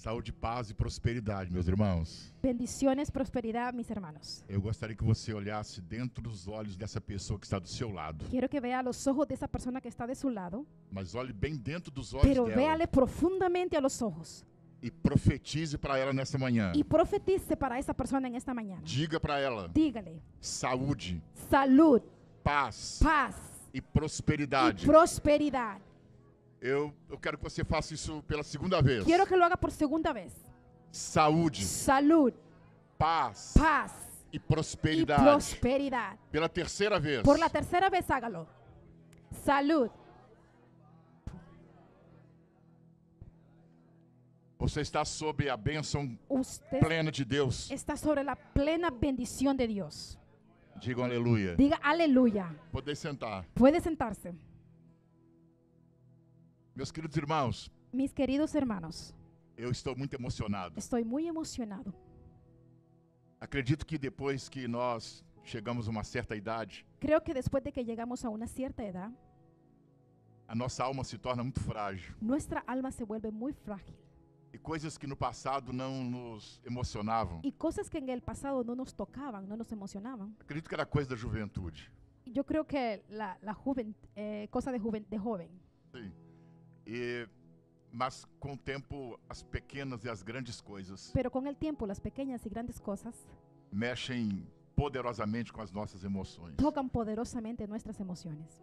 Saúde, paz e prosperidade, meus irmãos. Bendiciones, prosperidade, mis hermanos. Eu gostaria que você olhasse dentro dos olhos dessa pessoa que está do seu lado. Quero que veja os olhos dessa pessoa que está de seu lado. Mas olhe bem dentro dos olhos dela. Pero véale profundamente a los ojos. E profetize para ela nesta manhã. E profetize para essa pessoa nesta manhã. Diga para ela. Diga-lhe. Saúde. Saúde. Paz. Paz. E prosperidade. E prosperidade. Eu quero que você faça isso pela segunda vez. Quero que lo haga por segunda vez. Saúde. Saúde. Paz. Paz. E prosperidade. E prosperidade. Pela terceira vez. Por la tercera vez hágalo. Saúde. Você está sob a bênção plena de Deus. Está sobre a plena bendição de Deus. Diga aleluia. Diga aleluia. Pode sentar. Pode sentar-se. Meus queridos irmãos. Mis queridos hermanos. Eu estou muito emocionado. Estou muito emocionado. Acredito que depois que nós chegamos a uma certa idade. Creo que depois de que chegamos a uma certa idade. A nossa alma se torna muito frágil. Nuestra alma se vuelve muy frágil. E coisas que no passado não nos emocionavam. E coisas que no passado não nos tocavam, não nos emocionavam. Acredito que era coisa da juventude. Eu creio que coisa de jovem. Sim. Mas com o tempo as pequenas e as grandes coisas. Pero com o tempo as pequenas e grandes coisas mexem poderosamente com as nossas emoções. Tocam poderosamente nossas emoções.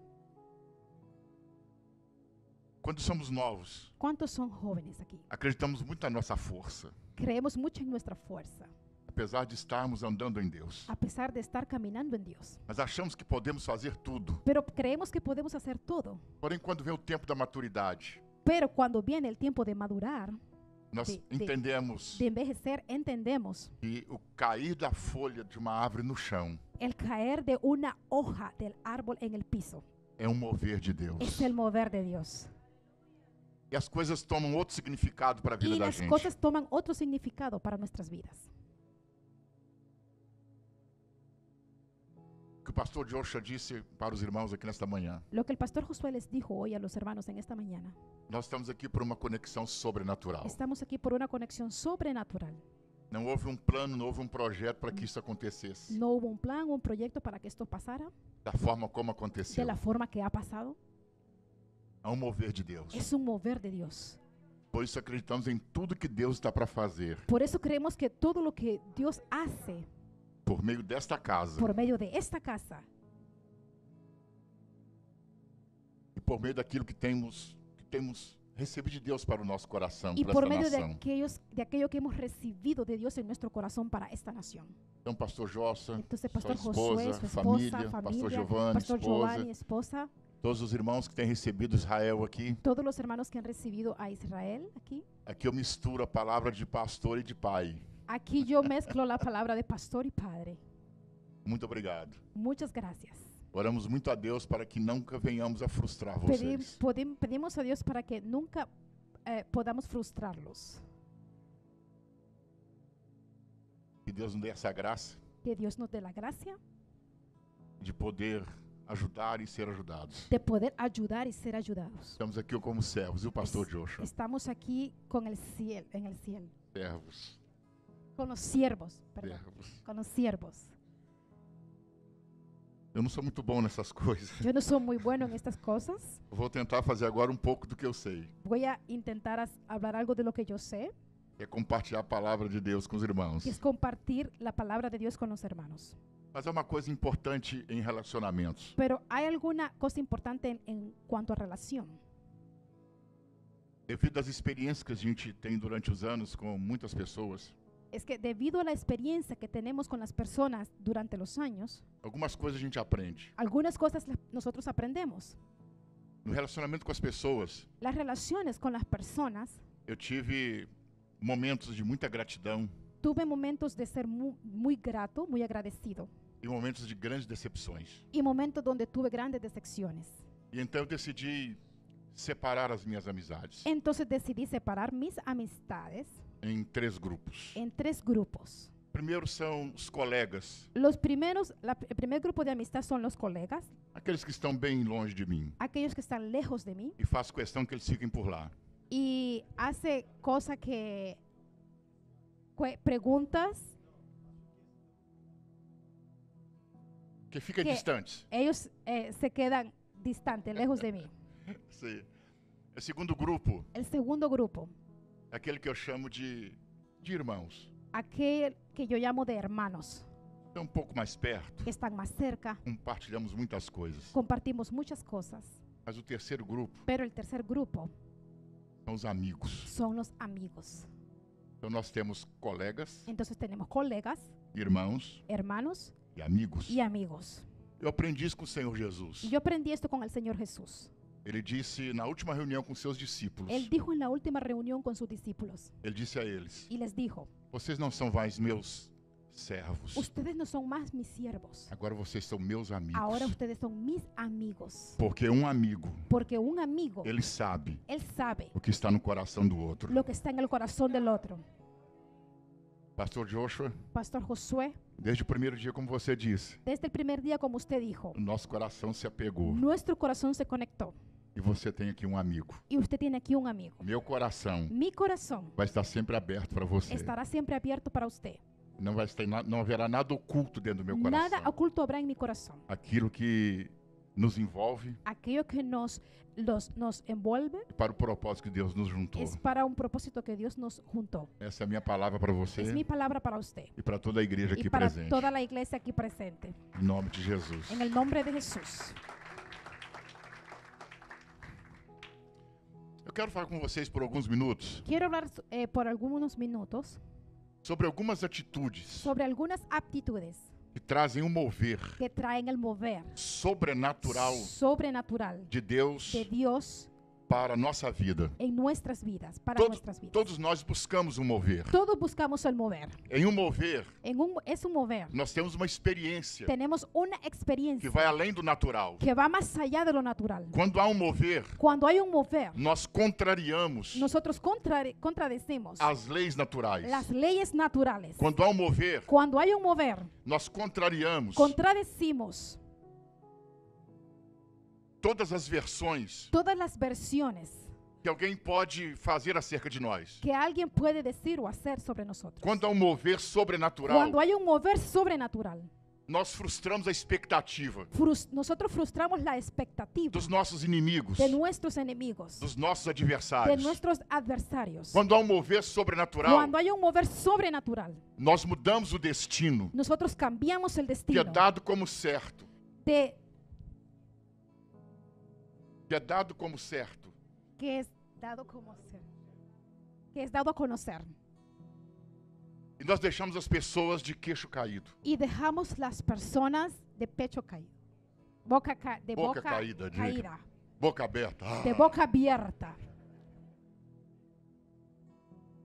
Quando somos novos, quantos são jovens aqui? Acreditamos muito na nossa força. Creemos muito em nossa força. Apesar de estarmos andando em Deus. Apesar de estar caminhando em Deus. Mas achamos que podemos fazer tudo. Pero creemos que podemos fazer tudo. Porém, quando vem o tempo da maturidade. Pero quando vem o tempo de madurar. Nós entendemos. De envejecer, entendemos. E o cair da folha de uma árvore no chão. El caer de una hoja del árbol en el piso. É um mover de Deus. Es el mover de Deus. E as coisas tomam outro significado para a vida da gente. E as coisas tomam outro significado para nossas vidas. O que o pastor Joshua disse para os irmãos aqui nesta manhã. Lo que o pastor Josué les dijo hoy a los hermanos en esta mañana. Nós estamos aqui por uma conexão sobrenatural. Estamos aqui por uma conexão sobrenatural. Não houve um plano, não houve um projeto para que isso acontecesse. Não houve um plano, um projeto para que isto passara. Da forma como aconteceu. De la forma que ha pasado. É um mover de Deus. É um mover de Deus. Por isso acreditamos em tudo que Deus está para fazer. Por isso cremos que tudo o que Deus hace por meio desta casa. Por meio de esta casa. E por meio daquilo que temos recebido de Deus para o nosso coração, para esta nação. E por meio de aquilo que hemos recebido de Deus em nosso coração para esta nação. Então, pastor Joshua, sua esposa, família, pastor Giovanni, esposa. Todos os irmãos que têm recebido Israel aqui. Todos os irmãos que han recebido a Israel aqui. Aqui eu misturo a palavra de pastor e de pai. Aqui eu mesclo a palavra de pastor e padre. Muito obrigado. Muitas graças. Oramos muito a Deus para que nunca venhamos a frustrar vocês. Pedimos a Deus para que nunca podamos frustrá-los. Que Deus nos dê essa graça. Que Deus nos dê a graça de poder ajudar e ser ajudados. De poder ajudar e ser ajudados. Estamos aqui como servos, e o pastor Joshua. Estamos aqui com o cielo, em el cielo. Servos. Com os siervos, perdão. Servos. Com os siervos. Eu não sou muito bom nessas coisas. Eu não sou muito bueno em estas coisas. Vou tentar fazer agora um pouco do que eu sei. Vou tentar falar algo de lo que eu sei. É compartilhar a palavra de Deus com os irmãos. É compartilhar a palavra de Deus com os irmãos. Mas é uma coisa importante em relacionamentos. Pero há alguma coisa importante em quanto a relação. Devido às experiências que a gente tem durante os anos com muitas pessoas. É que devido à experiência que temos com as pessoas durante os anos. Algumas coisas a gente aprende. Algumas coisas nós aprendemos. No relacionamento com as pessoas. As relações com as pessoas. Eu tive momentos de muita gratidão. Tuve momentos de ser muito grato, muito agradecido. E momentos de grandes decepções. E momentos onde tive grandes decepções. E então eu decidi separar as minhas amizades. Então decidi separar mis amistades. Em três grupos. Em três grupos. Primeiro são os colegas. O primeiro grupo de amistad são os colegas. Aqueles que estão bem longe de mim. Aqueles que estão lejos de mim. E faço questão que eles fiquem por lá. E hace cosa que perguntas que fiquem distantes. Eles se quedam distantes, lejos de mim. Sim. O segundo grupo. O segundo grupo. Aquele que eu chamo de irmãos. Aquele que eu chamo de hermanos. Estão um pouco mais perto. Estão mais cerca. Compartilhamos muitas coisas. Compartimos muitas coisas. Mas o terceiro grupo. Pero o terceiro grupo. São os amigos. São os amigos. Então nós temos colegas. Então temos colegas. Irmãos. Hermanos. E amigos. E amigos. Eu aprendi isso com o Senhor Jesus. Eu aprendi isso com o Senhor Jesus. Ele disse na última reunião com seus discípulos. Ele disse na última reunião com seus discípulos. Ele disse a eles. E les dijo. Vocês não são mais meus servos. Ustedes no son más mis siervos. Agora vocês são meus amigos. Ahora ustedes son mis amigos. Porque um amigo. Porque um amigo. Ele sabe. Ele sabe. O que está no coração do outro. Lo que está en el corazón del otro. Pastor Joshua. Pastor Josué. Desde o primeiro dia, como você disse. Desde o primeiro dia, como você dijo. Nosso coração se apegou. Nuestro corazón se conectó. E você tem aqui um amigo. E você tem aqui um amigo. Meu coração. Mi coração. Vai estar sempre aberto para você. Estará sempre aberto para você. Não vai estar, não haverá nada oculto dentro do meu coração. Nada oculto haverá em meu coração. Aquilo que nos envolve. Aquilo que nos envolve. Para o propósito que Deus nos juntou. É para um propósito que Deus nos juntou. Essa é a minha palavra para você. É minha palavra para você. E para toda a igreja aqui presente. Para toda a igreja aqui presente. Em nome de Jesus. Em nome de Jesus. Eu quero falar com vocês por alguns minutos. Quero falar por alguns minutos. Sobre algumas atitudes. Sobre algumas aptitudes. Que trazem o mover. Que traem o mover. Sobrenatural. Sobrenatural. De Deus. De Deus. Para a nossa vida. Em nossas vidas. Para nossas vidas. Todos nós buscamos o mover. Todos buscamos o mover. Em um mover. É um mover. Nós temos uma experiência. Temos uma experiência. Que vai além do natural. Que vai mais allá do natural. Quando há um mover. Quando há um mover. Nós contrariamos. Nosotros contradecemos. As leis naturais. As leis naturais. Quando há um mover. Quando há um mover. Nós contrariamos. Contradecimos. Todas as versões. Todas as versões. Que alguém pode fazer acerca de nós. Que alguém pode dizer ou fazer sobre nós. Quando há um mover sobrenatural. Quando há um mover sobrenatural. Nós frustramos a expectativa. Nós frustramos a expectativa. Dos nossos inimigos. De nossos inimigos. Dos nossos adversários. De nossos adversários. Quando há um mover sobrenatural. Quando há um mover sobrenatural. Nós mudamos o destino. Nós cambiamos o destino. Que é dado como certo. Que é dado como certo. Que é dado como certo. Que é dado a conhecer. E nós deixamos as pessoas de queixo caído. E deixamos as pessoas de pecho caído. De boca caída. Boca aberta. De boca aberta.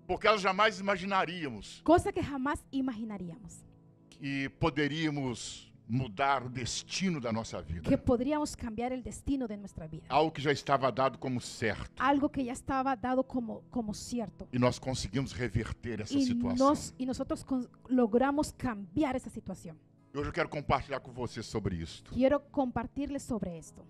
Porque elas jamais imaginaríamos. Coisa que jamais imaginaríamos. E poderíamos mudar o destino da nossa vida. Que poderíamos cambiar o destino de nossa vida. Algo que já estava dado como certo. Algo que já estava dado como certo. E nós conseguimos reverter essa situação. Nós logramos cambiar essa situação. Hoje eu quero compartilhar com você sobre isso. Quero compartilhar sobre isto.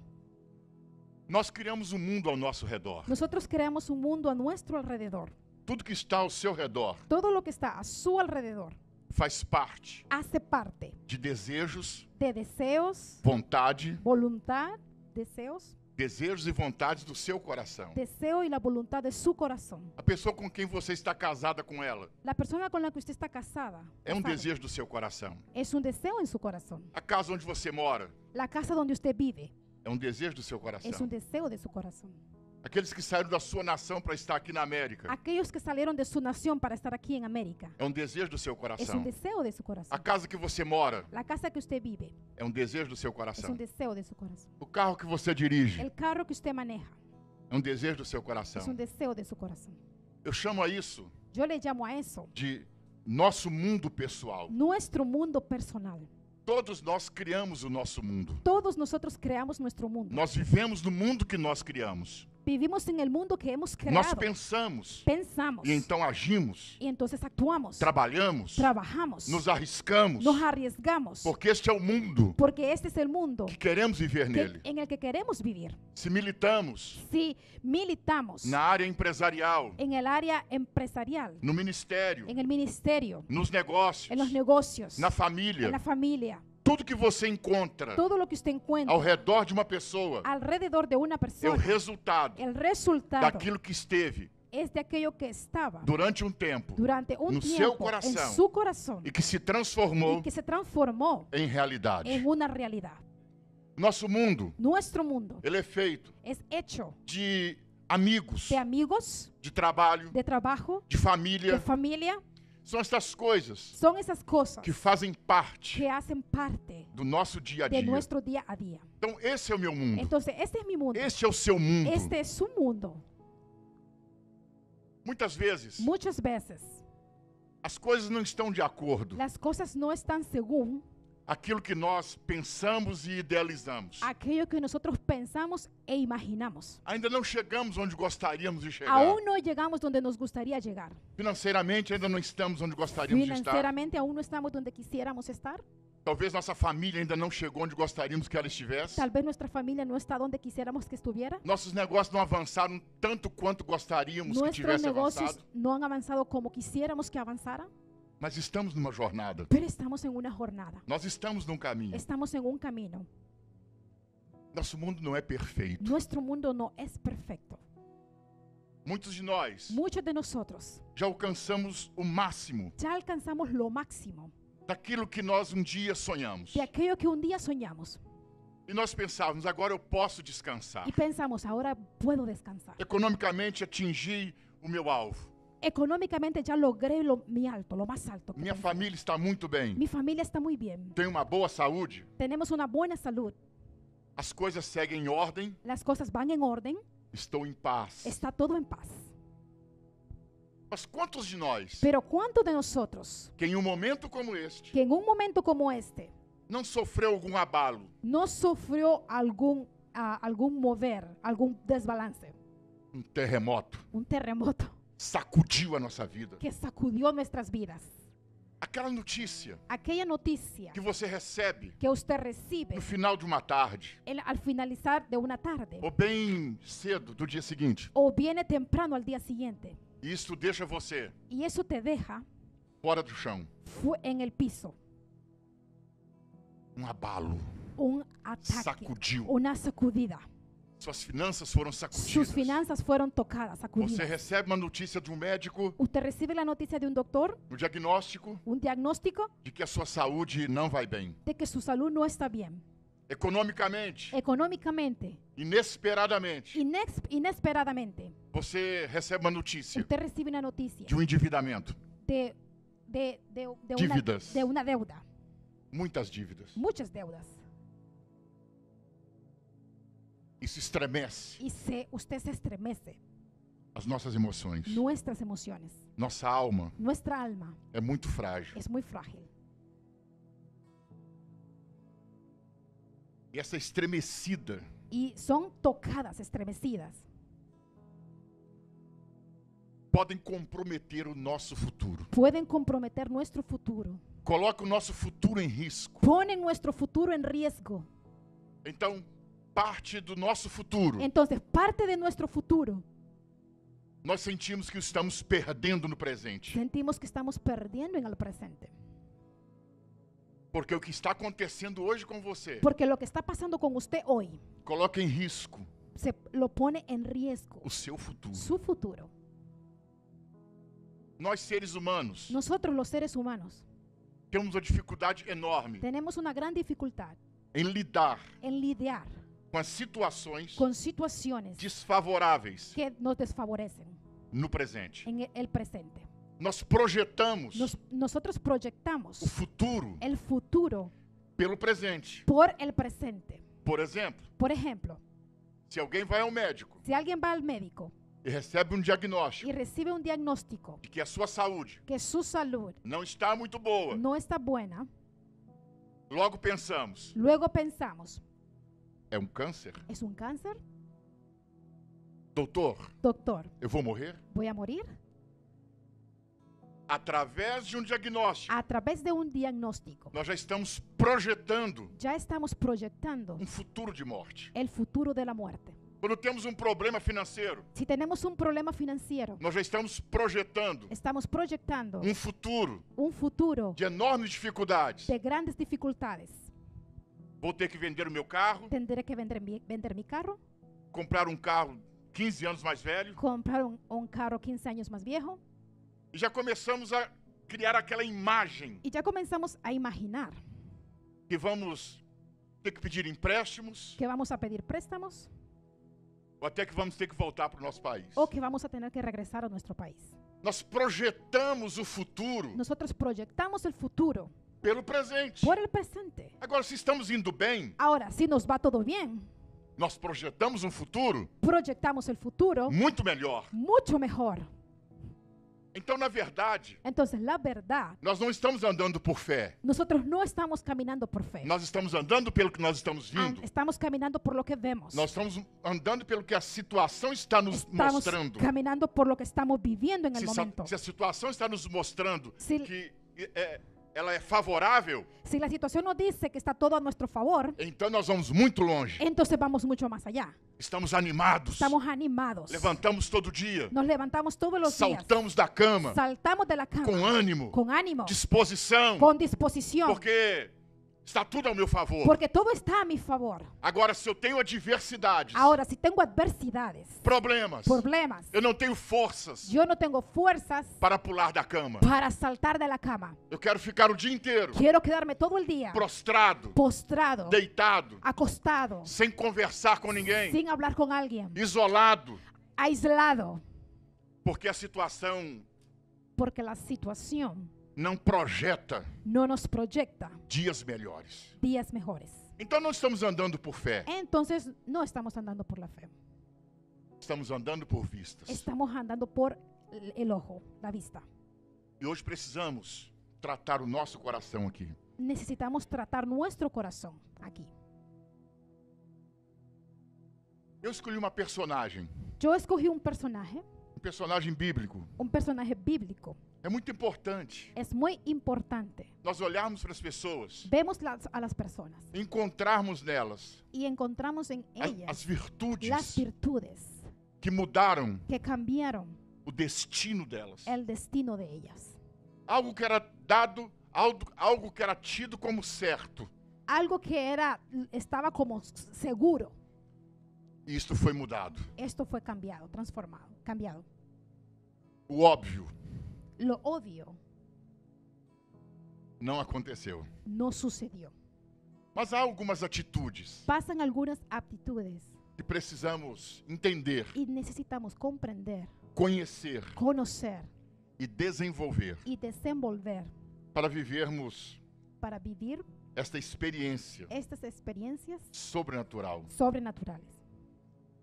Nós criamos um mundo ao nosso redor. Nós criamos um mundo ao nosso redor. Tudo que está ao seu redor. Todo lo que está a seu redor. Faz parte. Hace parte. De desejos. De desejos. Vontade. Voluntad. Desejos. Desejos e vontades do seu coração. Desejo e a vontade de seu coração. A pessoa com quem você está casada com ela. A pessoa com quem você está casada. É um desejo do seu coração. É um desejo em seu coração. A casa onde você mora. A casa onde você vive. É um desejo do seu coração. É um desejo de seu coração. Aqueles que saíram da sua nação para estar aqui na América. Aqueles que saíram de sua nação para estar aqui em América. É um desejo do seu coração. É um desejo de seu coração. A casa que você mora. A casa que você vive. É um desejo do seu coração. É um desejo de seu coração. O carro que você dirige. O carro que você maneja. É um desejo do seu coração. É um desejo de seu coração. Eu chamo a isso. Eu le chamo a isso. De nosso mundo pessoal. Nuestro mundo personal. Todos nós criamos o nosso mundo. Todos nós criamos nosso mundo. Nós vivemos no mundo que nós criamos. Vivimos em um mundo que hemos criado. Nós pensamos. E então agimos. E então actuamos. Trabalhamos. Nos arriscamos. Porque este é o mundo. Porque este é o mundo que queremos viver nele. Em el que queremos vivir. Se militamos. Na área empresarial. Em el área empresarial. No ministério. Em el ministério. Nos negócios. Em los negócios. Na família. Na família. Tudo que você encontra ao redor de uma pessoa é o resultado daquilo que esteve durante um tempo no seu coração e que se transformou em realidade. Nosso mundo, ele é feito de amigos, de trabalho, de família, são estas coisas que fazem parte do nosso dia a dia. Então esse é o meu mundo. Este é o seu mundo. Este é seu mundo. Muitas vezes as coisas não estão de acordo. As coisas não estão segundo aquilo que nós pensamos e idealizamos. Aquilo que nós pensamos e imaginamos. Ainda não chegamos onde gostaríamos de chegar. Aún no llegamos donde nos gustaría llegar. Financeiramente ainda não estamos onde gostaríamos de estar. Financeiramente aún no estamos donde quisiéramos estar. Talvez nossa família ainda não chegou onde gostaríamos que ela estivesse. Talvez nossa família não está onde quisiéramos que estivesse. Nossos negócios não avançaram tanto quanto gostaríamos que tivesse avançado. Nossos negócios não han avançado como quisiéramos que avançara. Mas estamos numa jornada. Nós estamos num caminho. Nosso mundo não é perfeito. Muitos de nós. Já alcançamos o máximo. Daquilo que nós um dia sonhamos. E nós pensávamos, agora eu posso descansar. Economicamente atingi o meu alvo. Economicamente já logrei o mais alto. Minha família está muito bem. Minha família está muito bem. Tenho uma boa saúde. Temos uma boa saúde. As coisas seguem em ordem. As coisas vão em ordem. Estou em paz. Está tudo em paz. Mas quantos de nós? Pero quanto de nosotros? Que em um momento como este. Não sofreu algum abalo. Não sofreu algum mover, algum desbalance. Um terremoto. Sacudiu a nossa vida. Que sacudiu nossas vidas. Aquela notícia que você recebe. Que você recebe. No final de uma tarde. Al finalizar de uma tarde. Ou bem cedo do dia seguinte. Ou bem temprano al dia seguinte. Isso deixa você. E isso te deixa fora do chão. En el piso. Um abalo. Um ataque. Sacudiu. Uma sacudida. Suas finanças foram sacudidas. Suas finanças foram tocadas, sacudidas. Você recebe uma notícia de um médico. Você recebe a notícia de um doutor. Um diagnóstico de que a sua saúde não vai bem. De que sua saúde não está bem. Economicamente. Inesperadamente. Você recebe uma notícia. Você recebe uma notícia de um endividamento. Dívidas. De uma deuda. Muitas deudas. E se estremece. Você se estremece. As nossas emoções. Nossa alma. É muito frágil. E essa estremecida. E são tocadas, estremecidas. Podem comprometer o nosso futuro. Coloca o nosso futuro em risco. Então, parte de nosso futuro. Nós sentimos que estamos perdendo no presente. Porque o que está acontecendo hoje com você. Coloca em risco. O seu futuro. Nós seres humanos. Temos uma dificuldade enorme. Em lidar. Com as situações desfavoráveis que nos desfavorecem no presente. Nós projetamos o futuro pelo presente. Por exemplo, se alguém vai ao médico e recebe um diagnóstico de que a sua saúde não está muito boa, logo pensamos, é um câncer? Doutor, eu vou morrer? Vou a morrer? Através de um diagnóstico. Através de um diagnóstico. Nós já estamos projetando um futuro de morte. El futuro de la muerte. Quando temos um problema financeiro. Se temos um problema financeiro. Nós já estamos projetando um futuro de enormes dificuldades. De grandes dificuldades. Vou ter que vender o meu carro. Terei que vender meu carro. Comprar um carro 15 anos mais velho. Comprar um carro 15 anos mais velho. E já começamos a criar aquela imagem. E já começamos a imaginar que vamos ter que pedir empréstimos. Que vamos a pedir préstamos. Ou até que vamos ter que voltar para o nosso país. Ou que vamos a ter que regressar ao nosso país. Nós projetamos o futuro. Nós projetamos o futuro. Pelo presente. Por el presente. Agora, se estamos indo bem. Agora, se nos va todo bien. Nós projetamos um futuro. Projetamos o futuro. Muito melhor. Muito melhor. Então, na verdade, nós não estamos andando por fé. Nós não estamos caminhando por fé. Nós estamos andando pelo que nós estamos vendo. Estamos caminhando por lo que vemos. Nós estamos andando pelo que a situação está nos mostrando. Caminhando por lo que estamos vivendo em el momento. Se a situação está nos mostrando que ela é favorável. Se a situação nos diz que está todo a nosso favor. Então nós vamos muito longe. Então vamos muito mais allá. Estamos animados. Estamos animados. Levantamos todo dia. Nos levantamos todos os dias. Saltamos da cama. Saltamos de la cama. Com ânimo. Com ânimo. Disposição. Com disposição. Porque está tudo ao meu favor. Porque tudo está a meu favor. Agora, se eu tenho adversidades. Agora, se tenho adversidades. Problemas. Eu não tenho forças. Eu não tenho forças. Para pular da cama. Para saltar da cama. Eu quero ficar o dia inteiro. Quero quedar-me todo o dia. Prostrado. Deitado. Acostado. Sem conversar com ninguém. Sem falar com alguém. Isolado. Porque a situação. Não projeta. Não nos projeta. Dias melhores. Então não estamos andando por fé. Entonces no estamos andando por la fe. Estamos andando por vistas. Estamos andando por el ojo, la vista. E hoje precisamos tratar o nosso coração aqui. Necesitamos tratar nuestro corazón aquí. Eu escolhi uma personagem. Yo escogí un personaje. Um personagem bíblico. Um personagem bíblico. É muito importante. É muito importante. Nós olharmos para as pessoas. Vemos as pessoas. Encontrarmos nelas. E encontramos em elas as virtudes. As virtudes que mudaram. Que cambiaram. O destino delas. El destino de ellas. Algo que era dado, algo que era tido como certo. Algo que estava como seguro. Isto foi mudado. Isto foi cambiado, transformado, cambiado. O óbvio. Lo óbvio não aconteceu. Não sucedeu. Mas há algumas atitudes. Passam algumas atitudes. Que precisamos entender. E necessitamos compreender. Conhecer. Conocer. E desenvolver. E desenvolver. Para vivermos. Para viver. Esta experiência. Estas experiências. Sobrenaturais.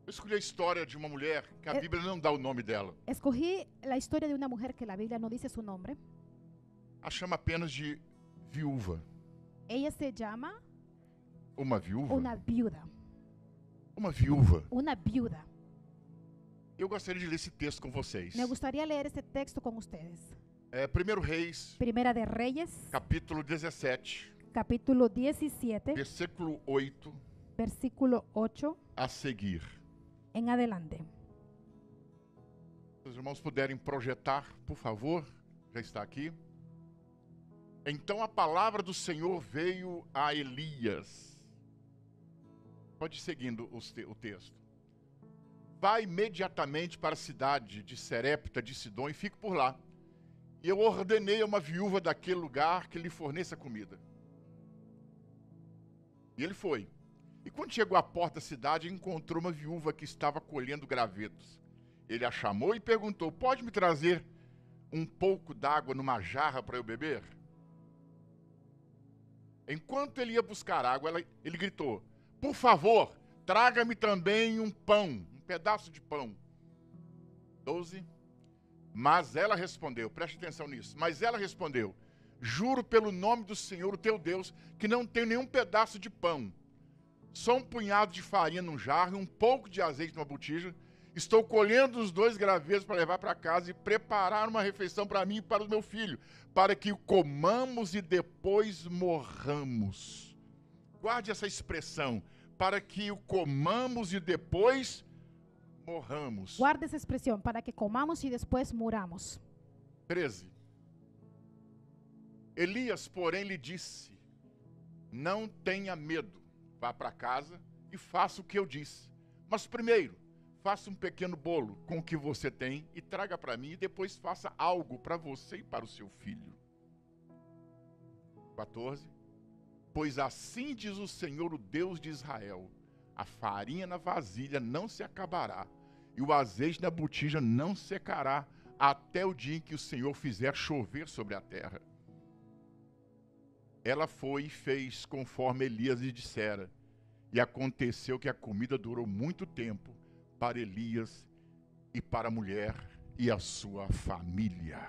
Eu escolhi a história de uma mulher que a Bíblia não dá o nome dela. Escolhi a história de uma mulher que a Bíblia não diz seu nome. A chama apenas de viúva. Ela se chama uma viúva. Uma viúva. Eu gostaria de ler esse texto com vocês. Me gostaria de ler esse texto com vocês. É 1 Reis, capítulo 17. Capítulo 17. Versículo 8. Versículo 8 a seguir. Em adelante. Se os irmãos puderem projetar, por favor, já está aqui. Então a palavra do Senhor veio a Elias. Pode ir seguindo o texto. Vai imediatamente para a cidade de Sarepta de Sidom e fique por lá. E eu ordenei a uma viúva daquele lugar que lhe forneça comida. E ele foi. E quando chegou à porta da cidade, encontrou uma viúva que estava colhendo gravetos. Ele a chamou e perguntou: pode me trazer um pouco d'água numa jarra para eu beber? Enquanto ele ia buscar água, ele gritou: por favor, traga-me também um pão, um pedaço de pão. 12. Mas ela respondeu, preste atenção nisso, juro pelo nome do Senhor, o teu Deus, que não tenho nenhum pedaço de pão. Só um punhado de farinha num jarro e um pouco de azeite numa botija, e Estou colhendo os 2 gravetos para levar para casa e preparar uma refeição para mim e para o meu filho, para que o comamos e depois morramos. Guarde essa expressão, para que o comamos e depois morramos. Guarde essa expressão, para que comamos e depois moramos. 13. Elias, porém, lhe disse, não tenha medo, vá para casa e faça o que eu disse. Mas primeiro, faça um pequeno bolo com o que você tem e traga para mim, e depois faça algo para você e para o seu filho. 14. Pois assim diz o Senhor, o Deus de Israel, a farinha na vasilha não se acabará, e o azeite na botija não secará, até o dia em que o Senhor fizer chover sobre a terra. Ela foi e fez conforme Elias lhe dissera, e aconteceu que a comida durou muito tempo, para Elias e para a mulher e a sua família.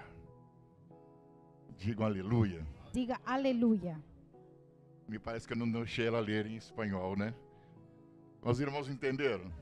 Digam aleluia. Diga aleluia. Me parece que eu não deixei ela ler em espanhol, né? Os irmãos entenderam?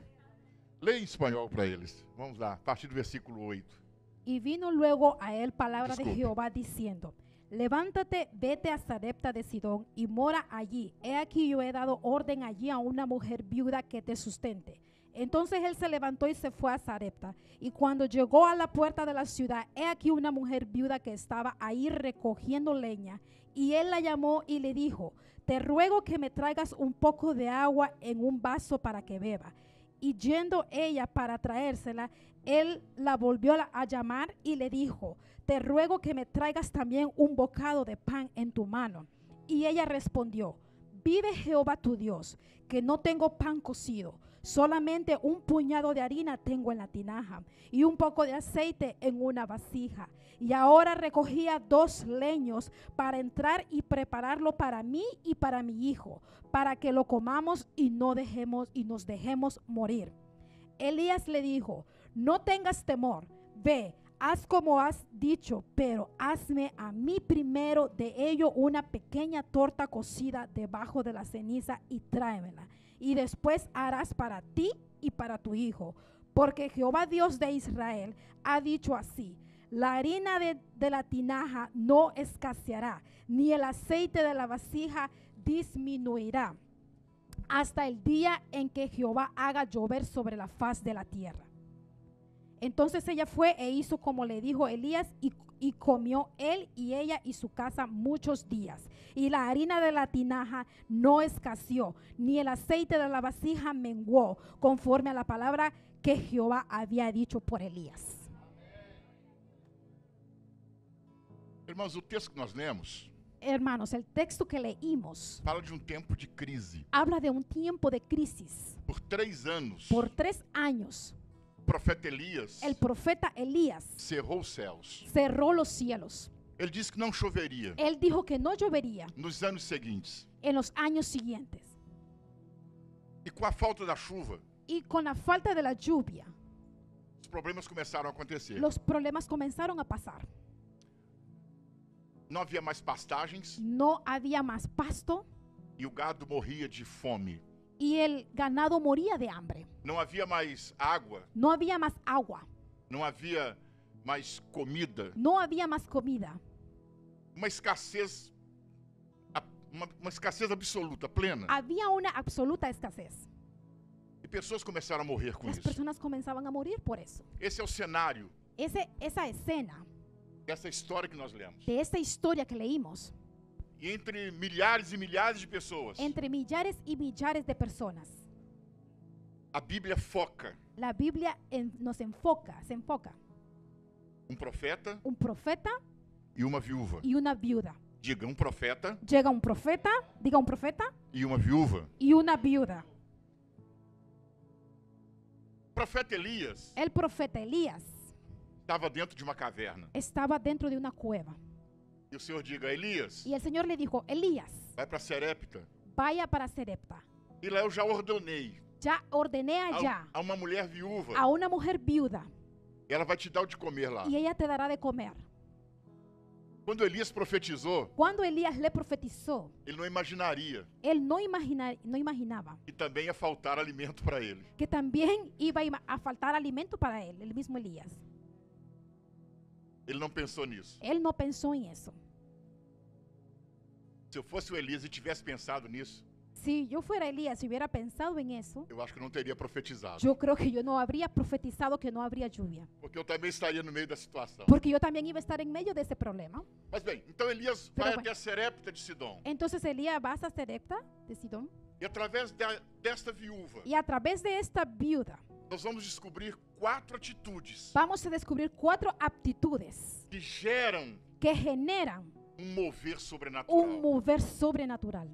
Leia em espanhol para eles. Vamos lá, a partir do versículo 8. E vino luego a él palavra de Jeová dizendo, levántate, vete a Sarepta de Sidón y mora allí. He aquí yo he dado orden allí a una mujer viuda que te sustente. Entonces él se levantó y se fue a Sarepta. Y cuando llegó a la puerta de la ciudad, he aquí una mujer viuda que estaba ahí recogiendo leña. Y él la llamó y le dijo, te ruego que me traigas un poco de agua en un vaso para que beba. Y yendo ella para traérsela, él la volvió a llamar y le dijo, te ruego que me traigas también un bocado de pan en tu mano. Y ella respondió, vive Jehová tu Dios, que no tengo pan cocido, solamente un puñado de harina tengo en la tinaja y un poco de aceite en una vasija. Y ahora recogía 2 leños para entrar y prepararlo para mí y para mi hijo, para que lo comamos y nos dejemos morir. Elías le dijo, no tengas temor, ve, haz como has dicho, pero hazme a mí primero de ello una pequeña torta cocida debajo de la ceniza y tráemela. Y después harás para ti y para tu hijo, porque Jehová Dios de Israel ha dicho así, la harina de la tinaja no escaseará, ni el aceite de la vasija disminuirá, hasta el día en que Jehová haga llover sobre la faz de la tierra. Entonces ella fue e hizo como le dijo Elías, y comió él y ella y su casa muchos días. Y la harina de la tinaja no escaseó, ni el aceite de la vasija menguó, conforme a la palabra que Jehová había dicho por Elías. Irmãos, o texto que nós lemos, hermanos, el texto que leímos fala de um tempo de crise. Habla de um tempo de crisis. Por 3 anos. Por 3 años. El profeta Elías cerrou os céus. Cerrou os cielos. Ele disse que não choveria. Ele disse que não choveria. Nos anos seguintes. Em os anos seguintes. E com a falta da chuva. E com a falta da chuva. Os problemas começaram a acontecer. Os problemas começaram a passar. Não havia mais pastagens. Não havia mais pasto. E o gado morria de fome. E o ganado morria de hambre. Não havia mais água. Não havia mais água. Não havia mais comida. Não havia mais comida. Uma escassez absoluta, plena. Havia uma absoluta escassez. E pessoas começaram a morrer com isso. As pessoas começavam a morrer por isso. Esse é o cenário. Essa é a cena. Essa história que nós lemos. De essa história que leímos. E entre milhares e milhares de pessoas. Entre milhares e milhares de pessoas. A Bíblia foca. A Bíblia nos enfoca, se enfoca. Um profeta e uma viúva. E uma viúva. Diga um profeta. Diga um profeta e uma viúva. E uma viúva. O profeta Elias. El profeta Elias estava dentro de uma caverna. Estava dentro de uma cueva. E o Senhor diga, Elias. E o Senhor lhe disse, Elias. Vai para Sarepta. Vaya para Sarepta. E lá eu já ordenei. Já ordenei allá. A uma mulher viúva. A uma mulher viúva. Ela vai te dar o de comer lá. E ela te dará de comer. Quando Elias profetizou, ele não imaginaria. Ele não imaginava que também ia faltar alimento para ele. Que também iba a faltar alimento para ele, o mesmo Elias. Ele não pensou nisso. Ele não pensou nisso. Se eu fosse o Elias e tivesse pensado nisso, se eu fosse Elias e tivesse pensado nisso, eu acho que não teria profetizado. Eu creio que eu não habría profetizado que não haveria chuva. Porque eu também estaria no meio da situação. Porque eu também ia estar em meio desse problema. Mas bem, então Elias vai até a Sarepta de Sidom. Então Elias vai a Sarepta de Sidom. E através desta viúva. E através desta viúva. Nós vamos descobrir 4 atitudes. Vamos descobrir 4 aptitudes que generam um mover sobrenatural.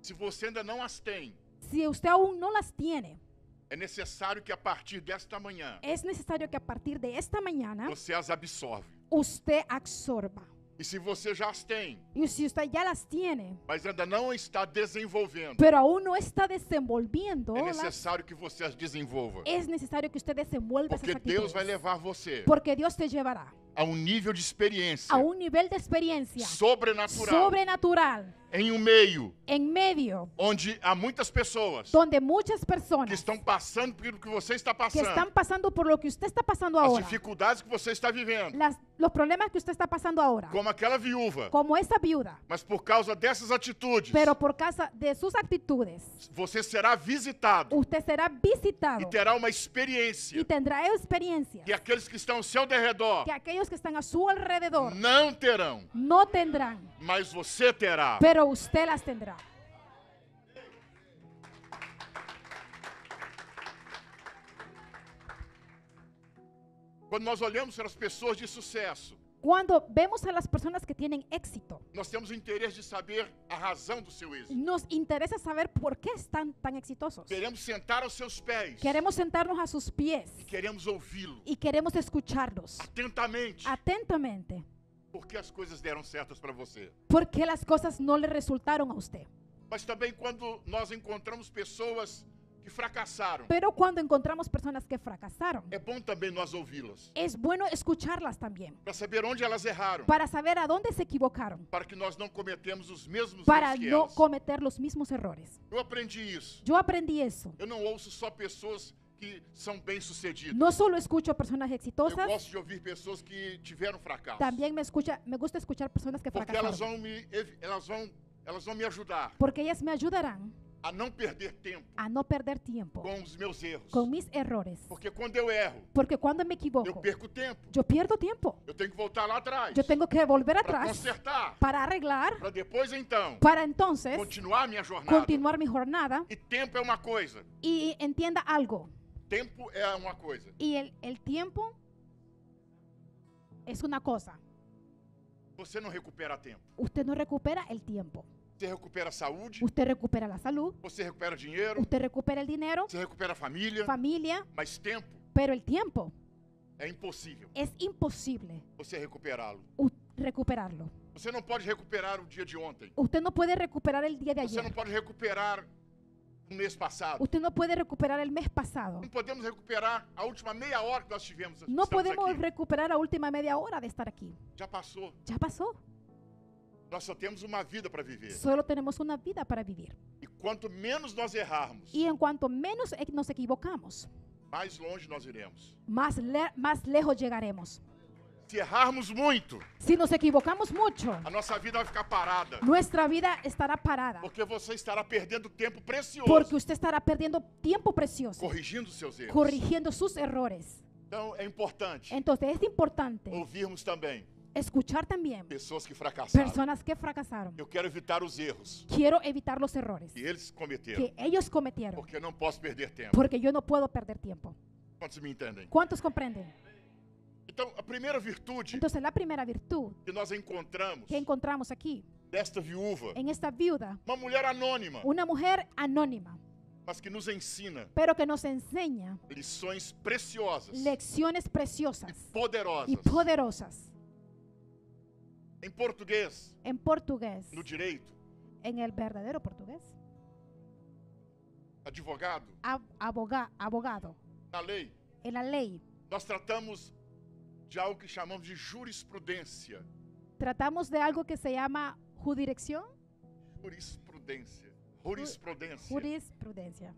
Se você ainda não as tem, se você aún não as tiene, é necessário que a partir desta manhã, você as absorve. Você absorva. E se você já as tem, mas ainda não está desenvolvendo, é necessário que você as desenvolva. É necessário que você desenvolva. Porque Deus vai levar você. Porque Deus te levará a um nível de experiência. A um nível de experiência sobrenatural. Em um meio. Onde há muitas pessoas. Que estão passando por o que você está passando. Que estão passando por o que você está passando agora. As dificuldades que você está vivendo. Os problemas que você está passando agora. Como aquela viúva. Como essa viúva. Mas por causa dessas atitudes. Pero por causa de suas atitudes. Você será visitado. Você será visitado. E terá uma experiência. E terá experiência. Que aqueles que estão ao seu redor. Que aqueles que estão a seu alrededor. Não terão. Não terão. Mas você terá. Pero usted las tendrá. Quando nós olhamos para as pessoas de sucesso, quando vemos a las pessoas que têm éxito, nós temos o interesse de saber a razão do seu êxito. Nos interessa saber por que estão tão exitosos. Queremos sentar aos seus pés. Queremos sentarnos a seus pés. E queremos ouvi-lo. E queremos escuchá-los atentamente. Atentamente. Porque as coisas deram certas para você. Porque as coisas não lhe resultaram a você. Mas também quando nós encontramos pessoas que fracassaram. Pero quando encontramos pessoas que fracassaram, é bom também nós ouvi-las. É bueno escucharlas também. Para saber onde elas erraram. Para saber aonde se equivocaram. Para que nós não cometemos os mesmos erros. Para não cometer os mesmos erros. Eu aprendi isso. Eu não ouço só pessoas que são bem-sucedidos. Não só escuto pessoas exitosas. Eu gosto de ouvir pessoas que tiveram fracasso. Também me gusta escuchar pessoas que fracassaram. Porque elas vão me ajudar. Porque elas me ajudarão a não perder tempo. A não perder tempo. Com os meus erros. Com mis errores. Porque quando eu erro. Porque quando me equivoco. Eu perco tempo. Eu perco tempo. Eu tenho que voltar lá atrás. Eu tenho que voltar atrás. Para consertar. Para arreglar. Para depois então. Para então. Continuar minha jornada. E tempo é uma coisa. E entenda algo. Tempo é uma coisa. E o tempo é uma coisa. Você não recupera tempo. Você não recupera o tempo. Você recupera a saúde. Você recupera a saúde. Você recupera dinheiro. Você recupera o dinheiro. Você recupera a família. Família. Mas tempo. Pero o tempo é impossível. É impossível. Você recuperá-lo. Recuperá-lo. Você não pode recuperar o dia de ontem. Você não pode recuperar o dia de ayer. Você não pode recuperar o mês passado. Você não pode recuperar o mês passado. Não podemos recuperar a última meia hora que nós tivemos. Não podemos recuperar a última meia hora de estar aqui. Já passou. Já passou. Nós só temos uma vida para viver. Só temos uma vida para viver. E quanto menos nós errarmos. E enquanto menos nos equivocamos. Mais longe nós iremos. Mais lejos chegaremos. Se errarmos muito, se nos equivocamos muito, a nossa vida vai ficar parada. Nossa vida estará parada. Porque você estará perdendo tempo precioso. Porque você estará perdendo tempo precioso. Corrigindo seus erros. Corrigindo seus erros. Então é importante. Então é importante. Ouvirmos também. Escuchar também. Pessoas que fracassaram. Eu quero evitar os erros. Quero evitar os erros. Que eles cometeram. Porque eu não posso perder tempo. Porque eu não posso perder tempo. Quantos me entendem? Quantos compreendem? Então, a primeira virtude que nós encontramos aqui desta viúva, uma mulher anônima, mas que nos ensina lições preciosas, e poderosas. Em português, no direito, em el verdadeiro português, abogado, na lei, nós tratamos de algo que chamamos de jurisprudência. Tratamos de algo que se chama jurisdição? Jurisprudência. Jurisprudência. Jurisprudência.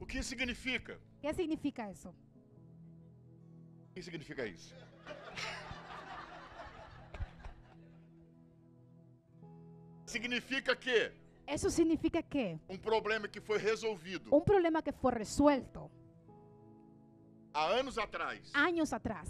O que significa? O que significa isso? O que significa isso? Significa que? Isso significa que? Um problema que foi resolvido. Um problema que foi resuelto. Há anos atrás. Anos atrás.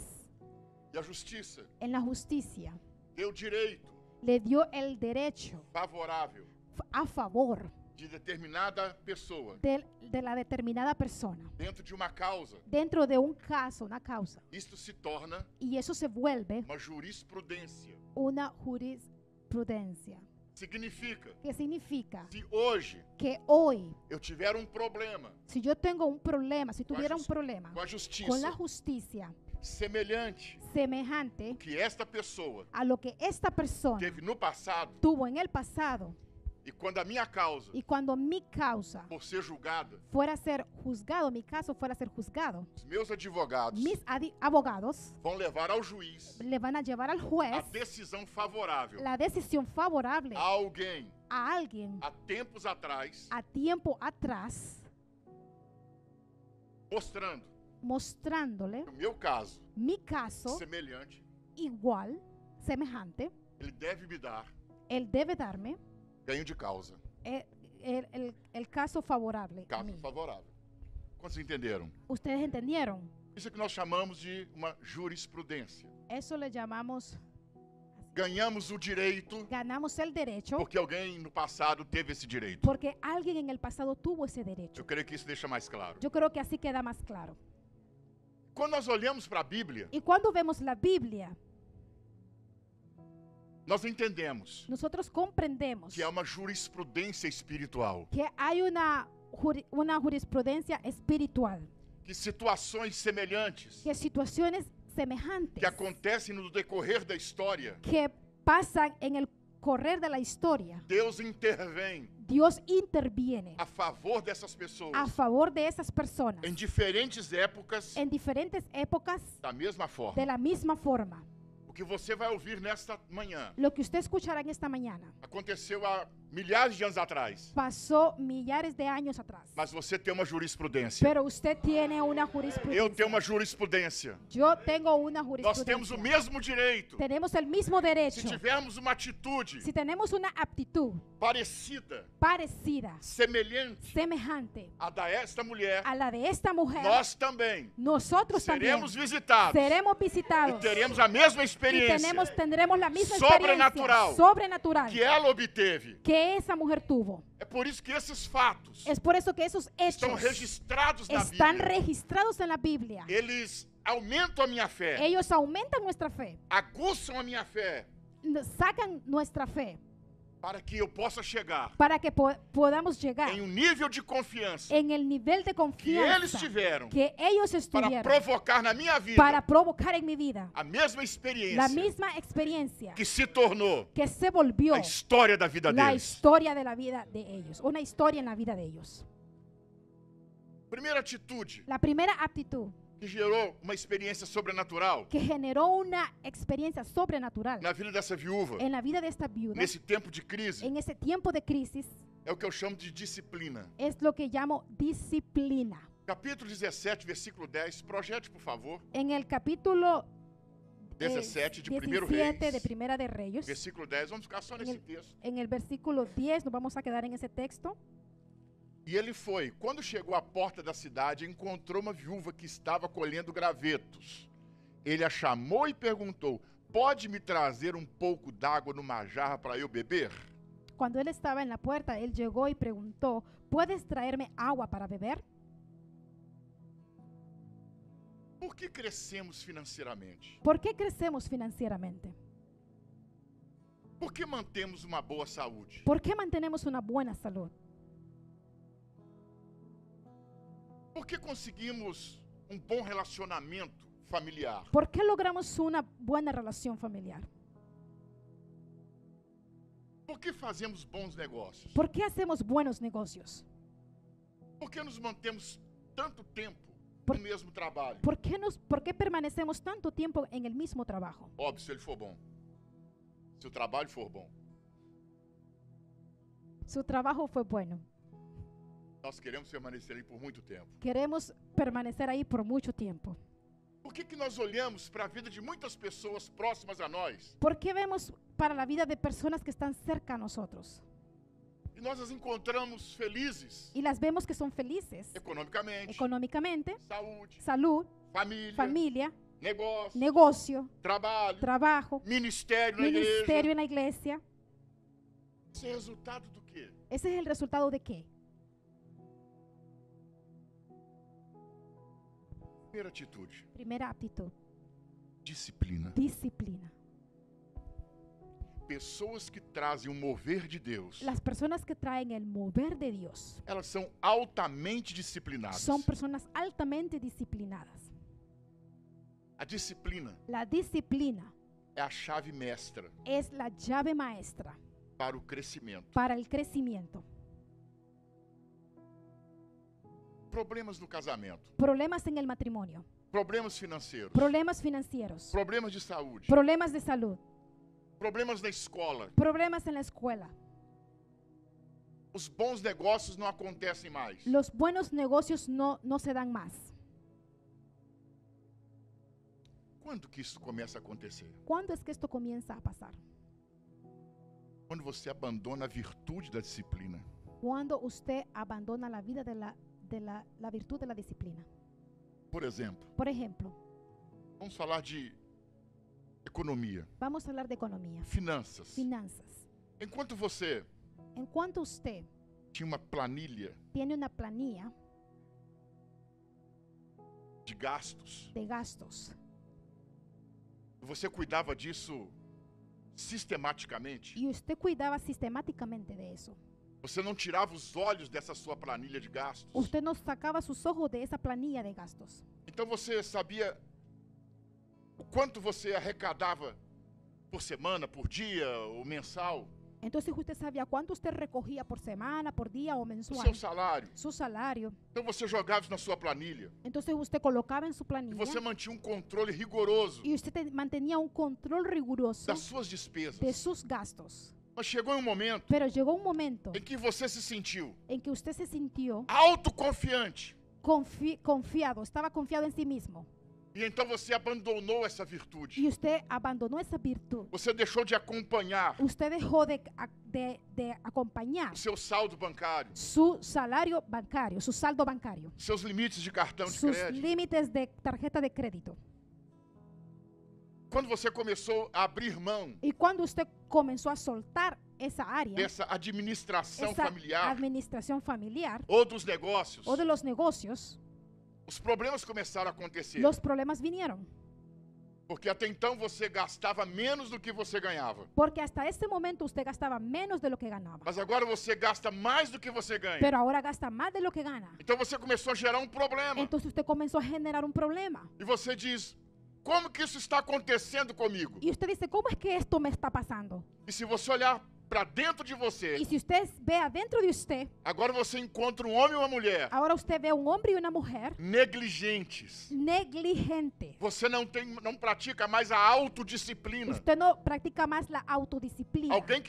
E a justiça? En la justicia. Deu direito. Le dio el derecho. Favorável. A favor. De determinada pessoa. De la determinada persona. Dentro de uma causa. Dentro de um caso, uma causa. Isto se torna. E isso se vuelve. Uma jurisprudência. Uma jurisprudência. Significa. Que significa? Se hoje. Que hoje. Eu tiver um problema. Se eu tenho um problema, se tiver um problema. Com a justiça. Com a justiça. Semejante que esta pessoa a lo que esta persona teve no passado, tuvo en el pasado, e quando a minha causa, e quando mi causa por ser julgada, fuera a ser juzgado, mi caso fuera a ser juzgado, os meus advogados, mis abogados vão levar ao juiz, le van a llevar al juez a decisão favorável, la decisión favorable a alguém, há tempos atrás, mostrándole no meu caso, semelhante, igual, semejante, ele deve dar-me ganho de causa, el caso favorável, caso favorável. Quantos entenderam? Vocês entenderam? Isso é que nós chamamos de uma jurisprudência. Isso le chamamos. Ganhamos o direito. Ganamos el derecho. Porque alguém no passado teve esse direito. Porque alguém en el pasado tuvo esse direito. Eu creio que isso deixa mais claro. Eu creio que assim queda mais claro. Quando nós olhamos para a Bíblia, e quando vemos a Bíblia, nós entendemos. Nós compreendemos que é uma jurisprudência espiritual. Que há uma jurisprudência espiritual. Que situações semelhantes. Que situações semelhantes. Que acontecem no decorrer da história. Que passam em el correr da história. Deus intervém. Deus interviene a favor dessas pessoas. A favor dessas pessoas. Em diferentes épocas. Em diferentes épocas. Da mesma forma. De la misma forma. O que você vai ouvir nesta manhã. Lo que usted escuchará esta mañana. Aconteceu há milhares de anos atrás. Passou milhares de anos atrás. Mas você tem uma jurisprudência. Pero usted tiene una jurisprudência. Eu tenho uma jurisprudência. Yo tengo una jurisprudência. Nós temos o mesmo direito. Tenemos el mismo derecho. Se tivermos uma atitude. Se tenemos una aptitud. Parecida. Parecida. Semelhante. Semejante. A da esta mulher. A la de esta mujer. Nós também. Nosotros seremos também. Visitados. Seremos visitados. E teremos a mesma experiência. E tendremos a mesma sobrenatural. Sobrenatural. Que ela obteve. Que essa mulher tuvo. É por isso que esses fatos estão registrados na Bíblia. Estão registrados na Bíblia. Eles aumentam a minha fé. Eles aumentam nossa fé. Aguçam a minha fé. Sacam nossa fé. Para que eu possa chegar. Para que podamos chegar. Em um nível de confiança. Em el nível de confiança. Que eles tiveram. Que eles estiveram. Para provocar na minha vida. Para provocar em minha vida. A mesma experiência. La misma experiencia. Que se tornou. Que se volvió. A história da vida deles. La historia de la vida de ellos. Uma história na vida de ellos. Primeira atitude. La primera actitud. Que gerou uma experiência sobrenatural. Que generou uma experiência sobrenatural. Na vida dessa viúva. En la vida de esta viuda. Nesse tempo de crise. En ese tiempo de crisis. É o que eu chamo de disciplina. Es lo que llamo disciplina. Capítulo 17, versículo 10. Projete, por favor. En el capítulo 17 de 1 Reis. De Primera de Reyes. Versículo 10. Vamos ficar só nesse texto. En el versículo 10, nos vamos a quedar en ese texto. E ele foi, quando chegou à porta da cidade, encontrou uma viúva que estava colhendo gravetos. Ele a chamou e perguntou, pode me trazer um pouco d'água numa jarra para eu beber? Quando ele estava na porta, ele chegou e perguntou, podes traer-me água para beber? Por que crescemos financeiramente? Por que crescemos financeiramente? Por que mantemos uma boa saúde? Por que mantemos uma boa saúde? Por que conseguimos um bom relacionamento familiar? Por que logramos uma boa relação familiar? Por que fazemos bons negócios? Por que hacemos buenos negócios? Por que nos mantemos tanto tempo no mesmo trabalho? Por que permanecemos tanto tempo em el mesmo trabalho? Óbvio, se ele for bom. Se o trabalho for bom. Su trabajo fue bueno. Nós queremos permanecer aí por muito tempo. Queremos permanecer aí por muito tempo. Por que nós olhamos para a vida de muitas pessoas próximas a nós? Porque vemos para a vida de pessoas que estão cerca a nós. E nós as encontramos felizes. E las vemos que são felizes. Economicamente. Economicamente. Saúde. Salud. Família. Família. Negócio. Negócio. Trabalho. Trabalho. Ministério na igreja. Esse é o resultado do quê? Esse é o resultado de quê? Primeira atitude. Primeira atitude. Disciplina. Disciplina. Pessoas que trazem o mover de Deus. As pessoas que traem o mover de Deus. Elas são altamente disciplinadas. São pessoas altamente disciplinadas. A disciplina. La disciplina. É a chave mestra. É a chave maestra. Para o crescimento. Para o crescimento. Problemas no casamento. Problemas em el matrimonio. Problemas financeiros. Problemas financeiros. Problemas de saúde. Problemas de saúde. Problemas na escola. Problemas na escola. Os bons negócios não acontecem mais. Os buenos negócios não se dão mais. Quando que isso começa a acontecer? Quando é que isto começa a passar? Quando você abandona a virtude da disciplina. Quando você abandona a vida da virtude da disciplina. Por exemplo. Vamos falar de economia. Vamos falar de economia. Finanças. Enquanto você tinha uma planilha de gastos. Você cuidava disso sistematicamente. E você cuidava sistematicamente disso. Você não tirava os olhos dessa sua planilha de gastos. Você não sacava seus olhos dessa planilha de gastos. Então você sabia o quanto você arrecadava por semana, por dia ou mensal. Então você sabia quanto você recorria por semana, por dia ou mensual. O seu salário. Seu salário. Então você jogava isso na sua planilha. Então você colocava em sua planilha. E você mantinha um controle rigoroso. E você mantinha um controle rigoroso das suas despesas. De seus gastos. Mas chegou um momento em que você se sentiu autoconfiante. Confiado, estava confiado em si mesmo. E então você abandonou essa virtude. E você abandonou essa virtude. Você deixou de acompanhar. Você deixou de acompanhar. O seu saldo bancário. Seu salário bancário, seu saldo bancário. Seus limites de cartão de crédito. Seus limites de tarjeta de crédito. Quando você começou a abrir mão. E quando você começou a soltar essa área. Dessa administração familiar. Ou dos negócios. Os problemas começaram a acontecer. Os problemas vieram. Porque até então você gastava menos do que você ganhava. Porque até esse momento você gastava menos do que ganhava. Mas agora você gasta mais do que você ganha. Pero agora gasta mais do que ganha. Então você começou a gerar um problema. Então você começou a gerar um problema. E você diz: como que isso está acontecendo comigo? E você diz: como é que isto me está passando? E se você olhar para dentro de você. E se você vê adentro de você. Agora você encontra um homem e uma mulher. Agora você vê um homem e uma mulher. Negligentes. Você não pratica mais a autodisciplina. Você não pratica mais a autodisciplina. Alguém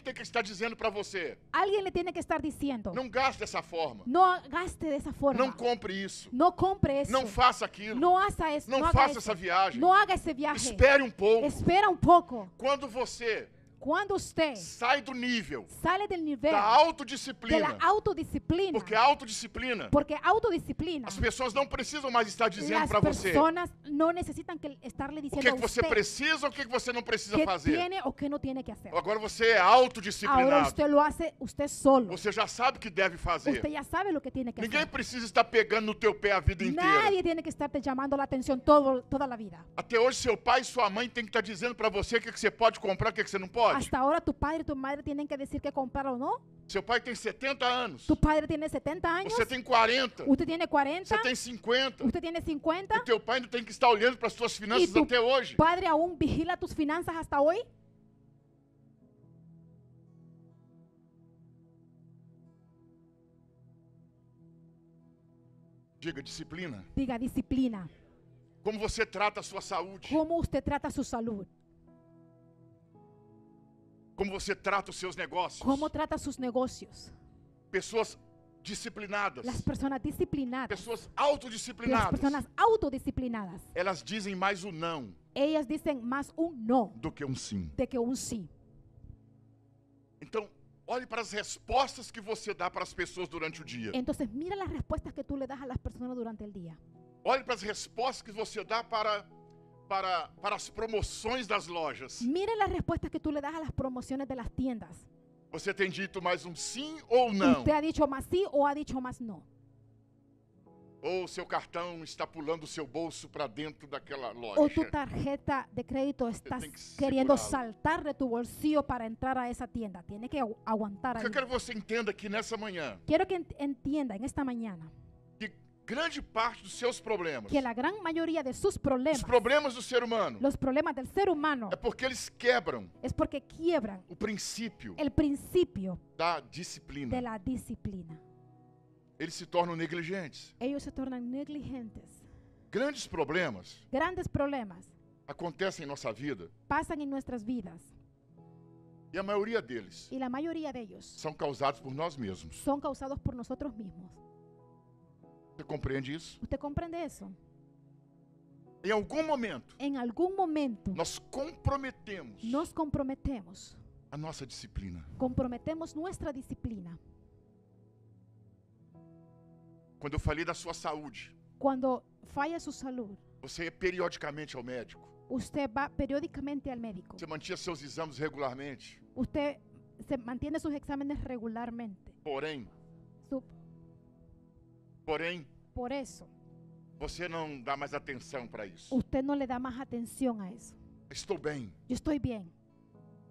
tem que estar dizendo para você. Alguém lhe tem que estar dizendo. Não gaste dessa forma. Não gaste dessa forma. Não compre isso. Não compre isso. Não faça aquilo. Não faça isso. Não faça essa viagem. Não haga essa viagem. Espere um pouco. Espera um pouco. Quando você sai do nível da autodisciplina, porque a autodisciplina, as pessoas não precisam mais estar dizendo para você. As pessoas não necessitam estar lhe dizendo o que você precisa ou o que você não precisa fazer. Que tiene ou que não tiene que fazer. Agora você é autodisciplinado. Agora você lo hace usted solo. Você já sabe o que deve fazer. Você já sabe o que tiene que fazer. Ninguém precisa estar pegando no teu pé a vida inteira. Nadie tiene que estar te chamando a atenção toda a vida. Até hoje seu pai e sua mãe tem que estar dizendo para você o que você pode comprar, o que você não pode. Hasta ahora tu padre y tu madre tienen que decir que comprar o no. Seu pai tem 70 anos. Tu padre tiene 70 años. Você tem 40. Usted tiene 40. Você tem 50. Usted tiene 50. E teu pai ainda tem que estar olhando para as suas finanças até hoje. E tu padre aún vigila tus finanças hasta hoy? Diga disciplina. Diga disciplina. Como você trata a sua saúde? Como você trata a sua saúde? Como você trata os seus negócios. Como trata seus negócios. Pessoas disciplinadas. Las personas disciplinadas. Pessoas autodisciplinadas. Las personas autodisciplinadas. Elas dizem mais um não. Elas dizem mais um não. Do que um sim. De que um sim. Então, olhe para as respostas que você dá para as pessoas durante o dia. Então, mira as respostas que tu le das às pessoas durante o dia. Olhe para as respostas que você dá para as promoções das lojas. Mira as respostas que tu le das às promoções das tiendas. Você tem dito mais um sim ou não? Você ha dicho mais sim ou ha dicho mais não? Ou seu cartão está pulando o seu bolso para dentro daquela loja. Ou tu tarjeta de crédito está querendo saltar de tu bolsillo para entrar a essa tienda. Tiene que aguantar. Eu quero que você entenda que nessa manhã. Quero que entienda en esta mañana. Grande parte dos seus problemas. Que a grande maioria de seus problemas. Os problemas do ser humano. Os problemas do ser humano. É porque eles quebram. É porque quiebram. O princípio. O princípio da disciplina. De la disciplina. Eles se tornam negligentes. Eles se tornam negligentes. Grandes problemas. Grandes problemas. Acontecem em nossa vida. Passam em nossas vidas. E a maioria deles. E a maioria deles. São causados por nós mesmos. São causados por nós mesmos. Você compreende isso? Você compreende isso? Em algum momento, nós comprometemos a nossa disciplina. Comprometemos nossa disciplina. Quando eu falei da sua saúde, quando falha sua saúde, você ia periodicamente ao médico. Você vai periodicamente ao médico. Você mantinha seus exames regularmente. Você mantém seus exames regularmente. Porém, por isso, você não dá mais atenção para isso. Você não le dá mais atenção a isso. Estou bem. Eu estou bem.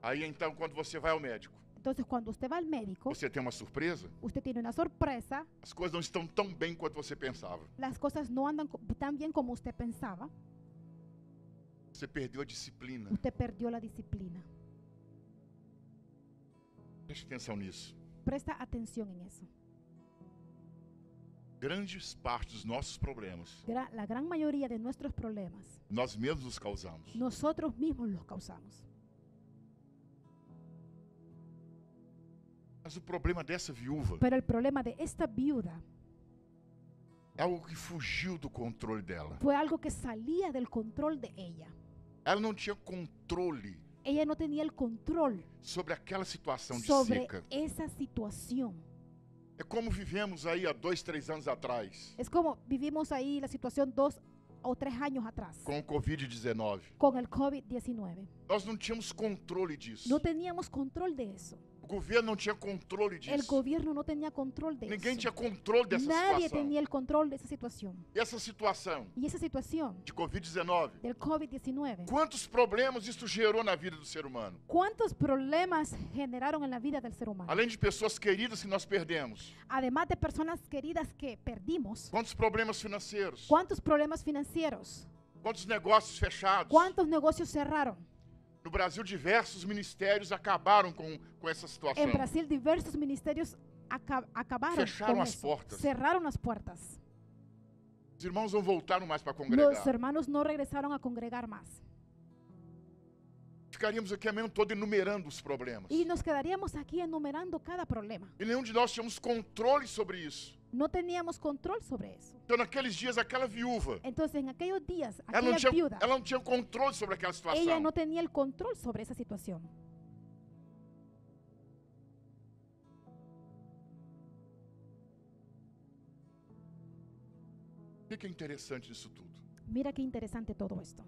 Aí então, quando você vai ao médico. Então, quando você vai ao médico. Você tem uma surpresa. Você tem uma surpresa. As coisas não estão tão bem quanto você pensava. As coisas não andam tão bem como você pensava. Você perdeu a disciplina. Você perdeu a disciplina. Preste atenção nisso. Presta atenção nisso. Grandes partes dos nossos problemas. A grande maioria de nossos problemas. Nós mesmos os causamos. Nós mesmos os causamos. Mas o problema dessa viúva. Pero el problema de esta viuda. É algo que fugiu do controle dela. Foi algo que saía do controle de ella. Ela não tinha controle. Ella no tenía el control. Sobre aquela situação de seca. Sobre essa situação. É como vivemos aí há 2, 3 anos atrás. É como vivimos aí a situação 2 ou 3 anos atrás. Com o COVID-19. Com o COVID-19. Nós não tínhamos controle disso. Não tínhamos controle disso. O governo não tinha controle disso. O governo não tinha controle disso. Ninguém tinha controle dessa situação. Nadie tinha o controle dessa situação. Essa situação. E essa situação. De COVID-19. Del COVID-19. Quantos problemas isso gerou na vida do ser humano? Quantos problemas geraram na vida do ser humano? Além de pessoas queridas que nós perdemos. Además de pessoas queridas que perdimos. Quantos problemas financeiros? Quantos problemas financeiros? Quantos negócios fechados? Quantos negócios cerraram? No Brasil, diversos ministérios acabaram com essa situação. Em Brasil, diversos ministérios acabaram. Fecharam as portas. Cerraram as portas. Os irmãos não voltaram mais para congregar. Os irmãos não regressaram a congregar mais. Ficaríamos aqui a manhã toda enumerando os problemas. E nos quedaríamos aqui enumerando cada problema. E nenhum de nós tínhamos controle sobre isso. Não tínhamos controle sobre isso. Então, naqueles dias, aquela viúva. Então, em aqueles dias, aquela viúva. Ela não tinha controle sobre aquela situação. Ela não tinha o controle sobre essa situação. Mira que interessante isso tudo. Mira que interessante todo isto.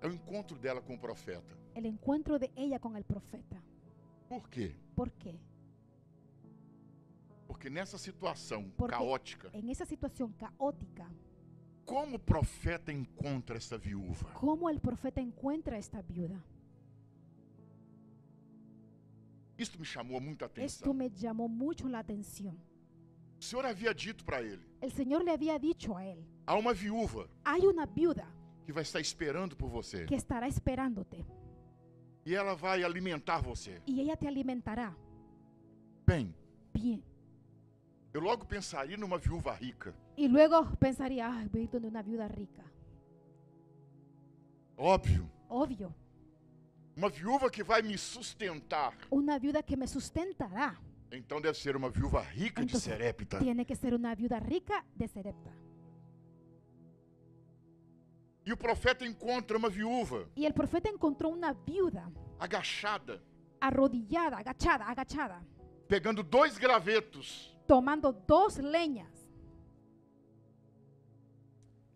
É o encontro dela com o profeta. O encontro de ella com o profeta. Por quê? Por quê? Porque nessa situação caótica. Em essa situação caótica. Como o profeta encontra essa viúva? Como o profeta encontra esta viúva? Isto me chamou muita atenção. Isto me chamou muito a atenção. O Senhor havia dito para ele. O Senhor lhe havia dito a ele. Há uma viúva. Há uma viúva que vai estar esperando por você. Que estará esperando-te. E ela vai alimentar você. E ela te alimentará. Bem. Bem. Eu logo pensaria numa viúva rica. E logo pensaria, ah, vou ir de uma viúva rica. Óbvio. Óbvio. Uma viúva que vai me sustentar. Uma viúva que me sustentará. Então deve ser uma viúva rica de Sarepta. Tiene que ser uma viúva rica de Sarepta. E o profeta encontra uma viúva. E o profeta encontrou uma viúva. Agachada. Arrodillada, agachada, agachada. Pegando dois gravetos. Tomando duas lenhas.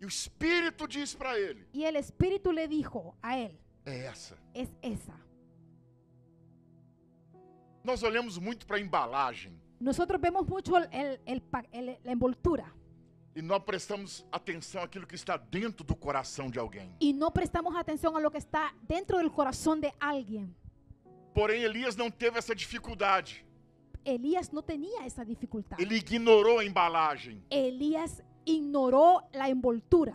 E o Espírito diz para ele. E o Espírito lhe dijo a ele. É essa. É essa. Nós olhamos muito para a embalagem. Nós vemos muito a envoltura. E não prestamos atenção àquilo que está dentro do coração de alguém. E não prestamos atenção a lo que está dentro do coração de alguém. Porém, Elias não teve essa dificuldade. Elias não tinha essa dificuldade. Ele ignorou a embalagem. Elias ignorou a envoltura.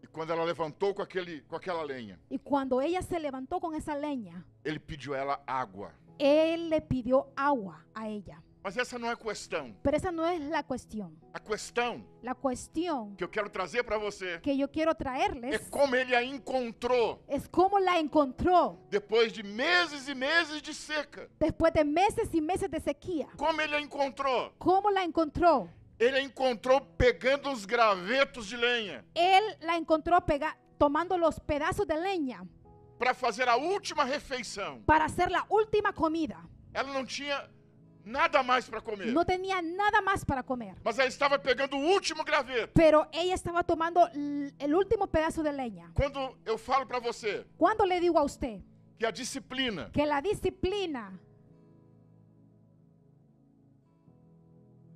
E quando ela levantou com aquela lenha. E quando ela se levantou com essa lenha. Ele pediu ela água. Ele pediu água a ela. Mas essa não é a questão. Pero essa não é a questão. A questão. La cuestión que eu quero trazer para você. Que eu quero traerles. É como ele a encontrou. É como la encontrou. Depois de meses e meses de seca. Depois de meses e meses de sequia. Como ele a encontrou? Como la encontrou? Ele a encontrou pegando os gravetos de lenha. Ele la encontrou tomando os pedaços de lenha. Para fazer a última refeição. Para fazer a última comida. Ela não tinha nada mais para comer. Não tinha nada mais para comer. Mas ela estava pegando o último graveto. Pero ella estava tomando o último pedaço de lenha. Quando eu falo para você. Quando le digo a usted. Que a disciplina. Que la disciplina.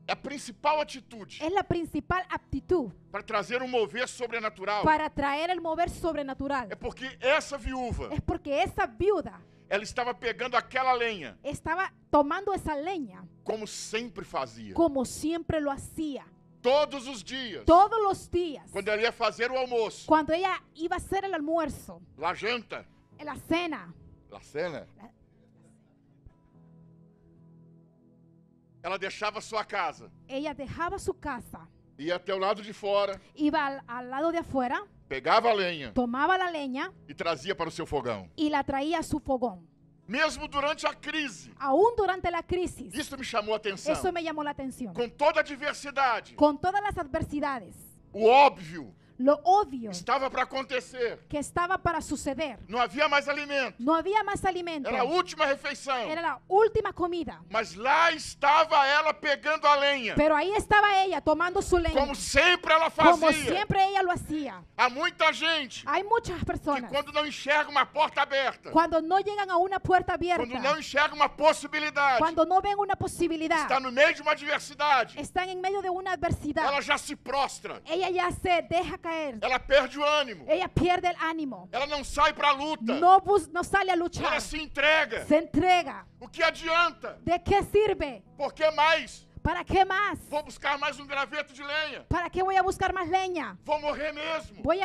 É a principal atitude. É a principal aptitud. Para trazer um mover sobrenatural. Para trazer o mover sobrenatural. É porque essa viúva. É porque essa viúva. Ela estava pegando aquela lenha. Estava tomando essa lenha. Como sempre fazia. Como sempre lo hacía. Todos os dias. Todos os dias. Quando ela ia fazer o almoço. Quando ela ia fazer o almoço. La janta. La cena. La cena. Ela deixava sua casa. Ela deixava sua casa. Ia até o lado de fora. Iba ao lado de afuera. Pegava a lenha. Tomava a lenha. E trazia para o seu fogão. E la traía a seu fogão. Mesmo durante a crise. Aún durante a crise. Isso me chamou a atenção. Isso me chamou a atenção. Com toda a diversidade. Com todas as adversidades. O óbvio. Lo óbvio. Estava para acontecer. Que estava para suceder. Não havia mais alimento. Não havia mais alimento. Era a última refeição. Era a última comida. Mas lá estava ela pegando a lenha. Pero aí estava ela tomando sua lenha. Como sempre ela fazia. Como sempre ela lo hacía. Há muita gente. Há muitas pessoas. Que quando não enxerga uma porta aberta. Quando não chegam a uma porta aberta. Quando não enxerga uma possibilidade. Quando não ven uma possibilidade. Está no meio de uma adversidade. Está em meio de uma adversidade. Ela já se prostra. Ela já se deixa cair. Ela perde o ânimo. Ela perde o ânimo. Ela não sai para a luta. Não sai a lutar. Ela se entrega. Se entrega. O que adianta? De que serve? Por que mais? Para que mais? Vou buscar mais um graveto de lenha. Para que vou buscar mais lenha? Vou morrer mesmo. Vou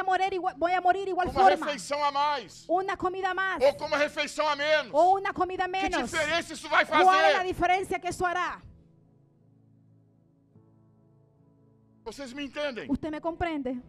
morrer igual forma. Uma refeição a mais. Uma comida a mais. Ou com uma refeição a menos. Ou uma comida a menos. Que diferença isso vai fazer? Qual é a diferença que isso fará? Vocês me entendem? Você me compreende?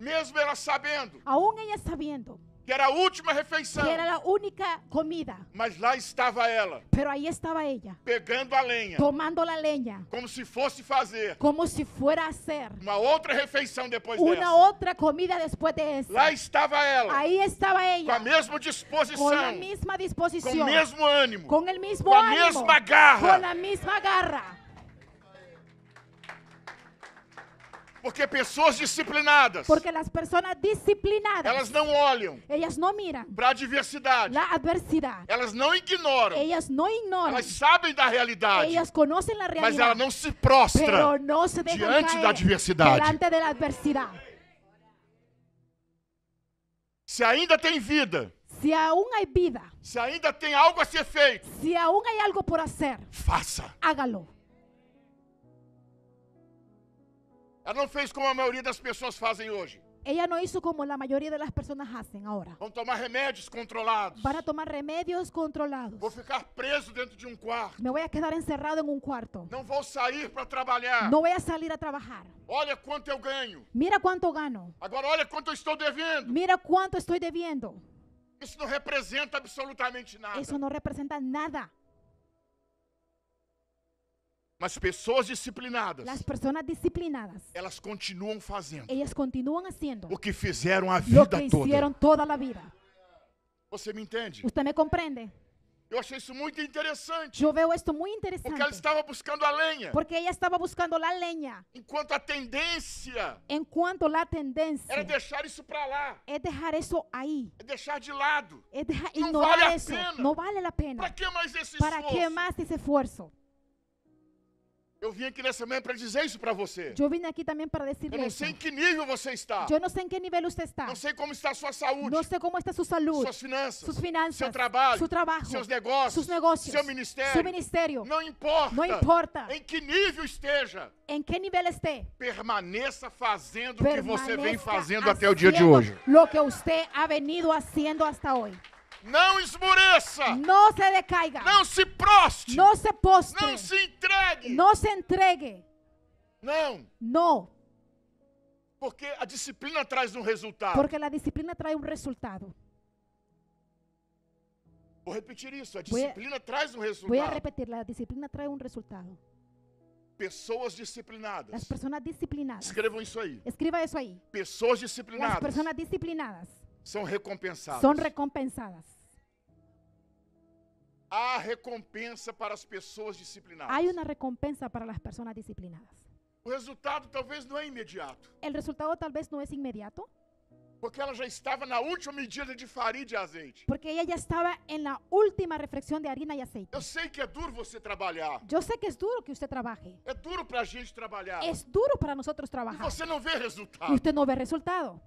Mesmo ela sabendo. Aún ella sabiendo. Que era a última refeição. Que era a única comida. Mas lá estava ela. Pero aí estava ella. Pegando a lenha. Tomando a lenha. Como se fosse fazer. Como se fuera a ser. Uma outra refeição depois dessa. Uma outra comida depois dessa. Lá estava ela. Aí estava ella. Com a mesma disposição. Com a mesma disposição. Com o mesmo ânimo. Com o mesmo ânimo. Com a mesma garra. Com a mesma garra. Porque pessoas disciplinadas. Porque as pessoas disciplinadas. Elas não olham. Elas não miram. Para a adversidade. La adversidade. Elas não ignoram. Elas não ignoram. Elas sabem da realidade. Elas conhecem a realidade. Mas ela não se prostra. Não se diante da adversidade. Diante da adversidade. Se ainda tem vida. Se aún há vida. Se ainda tem algo a ser feito. Se aún há algo por hacer. Faça. Hágalo. Ela não fez como a maioria das pessoas fazem hoje. Ella no hizo como la mayoría de las personas hacen ahora. Vão tomar remédios controlados. Van a tomar remedios controlados. Vou ficar preso dentro de quarto. Me voy a quedar encerrado en un cuarto. Não vou sair para trabalhar. No voy a salir a trabajar. Olha quanto eu ganho. Mira quanto gano. Agora olha quanto eu estou devendo. Mira quanto estoy debiendo. Isso não representa absolutamente nada. Isso não representa nada. Mas pessoas disciplinadas, las personas disciplinadas, elas continuam fazendo. Elas continuam fazendo o que fizeram a vida toda. Você me entende? Você me compreende? Eu achei isso muito interessante. Eu vejo isto muito interessante. Porque ela estava buscando a lenha. Porque ela estava buscando a lenha. Enquanto a tendência. Enquanto a tendência. Era deixar isso para lá. É deixar isso aí. É deixar de lado. É deixar, não vale isso. A pena. Não vale a pena. Para que mais esse esforço? Para que mais esse esforço? Eu vim aqui nessa manhã para dizer isso para você. Eu vim aqui também para dizer. Eu não sei em que nível você está. Eu não sei em que nível você está. Não sei como está a sua saúde. Não sei como está a sua saúde. Suas finanças. Suas finanças. Seu trabalho. Seu trabalho. Seus negócios. Seus negócios. Seu ministério. Seu ministério. Não importa. Não importa. Em que nível esteja. Em que nível esteja. Permaneça fazendo o que você vem fazendo até o dia de hoje. Lo que você ha venido haciendo hasta hoje. Não esmoreça. Não se decaiga. Não se proste. Não se postre. Não se entregue. Não se entregue. Não. Não. Porque a disciplina traz um resultado. Porque a disciplina traz um resultado. Vou repetir isso. A disciplina traz um resultado. Vou repetir. A disciplina traz um resultado. Pessoas disciplinadas. As pessoas disciplinadas. Escrevam isso aí. Escreva isso aí. Pessoas disciplinadas. As pessoas disciplinadas. São recompensadas. São recompensadas. Há recompensa para as pessoas disciplinadas. Há uma recompensa para as pessoas disciplinadas. O resultado talvez não é imediato. O resultado talvez não é imediato. Porque ela já estava na última medida de farinha e de azeite. Porque ela já estava na última refeição de harina e azeite. Eu sei que é duro você trabalhar. Eu sei que é duro que você trabalhe. É duro para a gente trabalhar. É duro para nós trabalhar. E você não vê resultado. E você não vê resultado.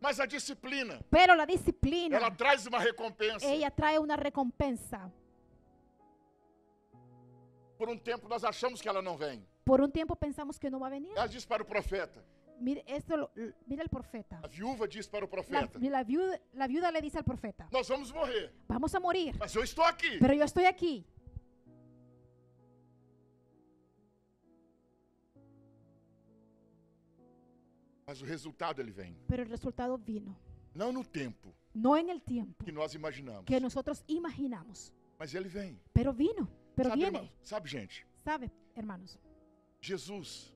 Mas a disciplina. Pero a disciplina. Ela traz uma recompensa. Ela traz uma recompensa. Por tempo nós achamos que ela não vem. Por tempo pensamos que não vai vir. Ela diz para o profeta. Mira o profeta. A viúva diz para o profeta. A viúva le diz ao profeta. Nós vamos morrer. Vamos a morir. Mas eu estou aqui. Pero eu estou aqui. Mas o resultado ele vem. Pero el resultado vino. Não no tempo. Não em el tempo. Que nós imaginamos. Que nosotros imaginamos. Mas ele vem. Pero vino. Pero sabe, viene. Irmão, sabe, gente? Sabe, hermanos. Jesus.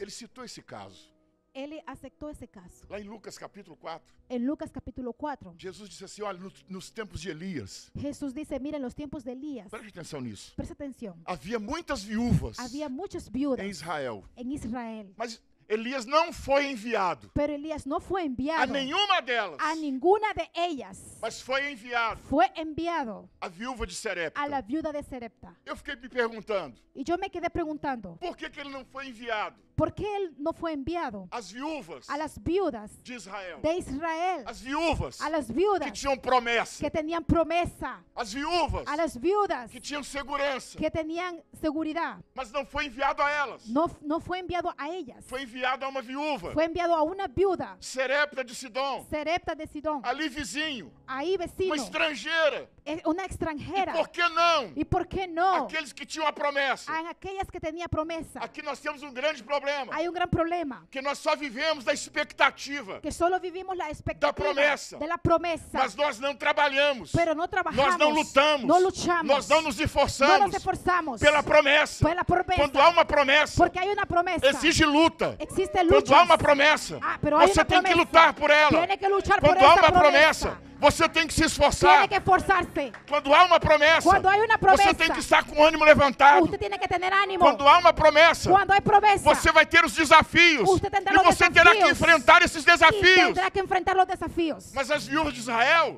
Ele citou esse caso. Ele aceitou esse caso. Lá em Lucas capítulo 4. Em Lucas capítulo 4. Jesus disse assim, olha, nos tempos de Elias. Jesus disse, mira, nos tempos de Elias. Preste atenção nisso. Preste atenção. Havia muitas viúvas. Havia muitas viúvas. Em Israel. Em Israel. Mas Elias não foi enviado. Pero Elias não foi enviado. A nenhuma delas. A nenhuma de elas. Mas foi enviado. Foi enviado. A viúva de Sarepta. A la viúva de Sarepta. Eu fiquei me perguntando. E eu me quedei perguntando. Por que ele não foi enviado? Por que ele não foi enviado? As viúvas. A las viúvas de Israel. De Israel. As viúvas. A las viúvas que tinham promessa. Que tinham promessa. As viúvas. A las viúvas que tinham segurança. Que tinham segurança. Mas não foi enviado a elas. Não foi enviado a elas. Foi enviado a uma viúva. Foi enviado a uma viúva. Sarepta de Sidom. Sarepta de Sidom. Ali vizinho. Aí vizinho. Uma estrangeira. Uma estrangeira. E por que não? E por que não? Aqueles que tinham a promessa. Aquelas que tinham promessa. Aqui nós temos um grande problema. Há um grande problema. Que nós só vivemos da expectativa. Que só vivimos da expectativa. Da promessa. De la promessa. Mas nós não trabalhamos. Pero no trabajamos. Nós não lutamos. No luchamos. Nós não nos esforçamos. No nos esforzamos. Pela promessa. Pela promessa. Quando há uma promessa. Porque há uma promessa. Exige luta. Existe luta. Quando há uma promessa. Ah, pero você tem promessa. Que lutar por ela. Tiene que luchar quando por há uma promessa. Você tem que se esforçar. Que quando há uma promessa, você tem que estar com o ânimo levantado. Você tem que ter ânimo. Quando há uma promessa, você vai ter os desafios. Você e você desafios. Terá que enfrentar esses desafios. Que enfrentar los desafios. Mas as viúvas de Israel,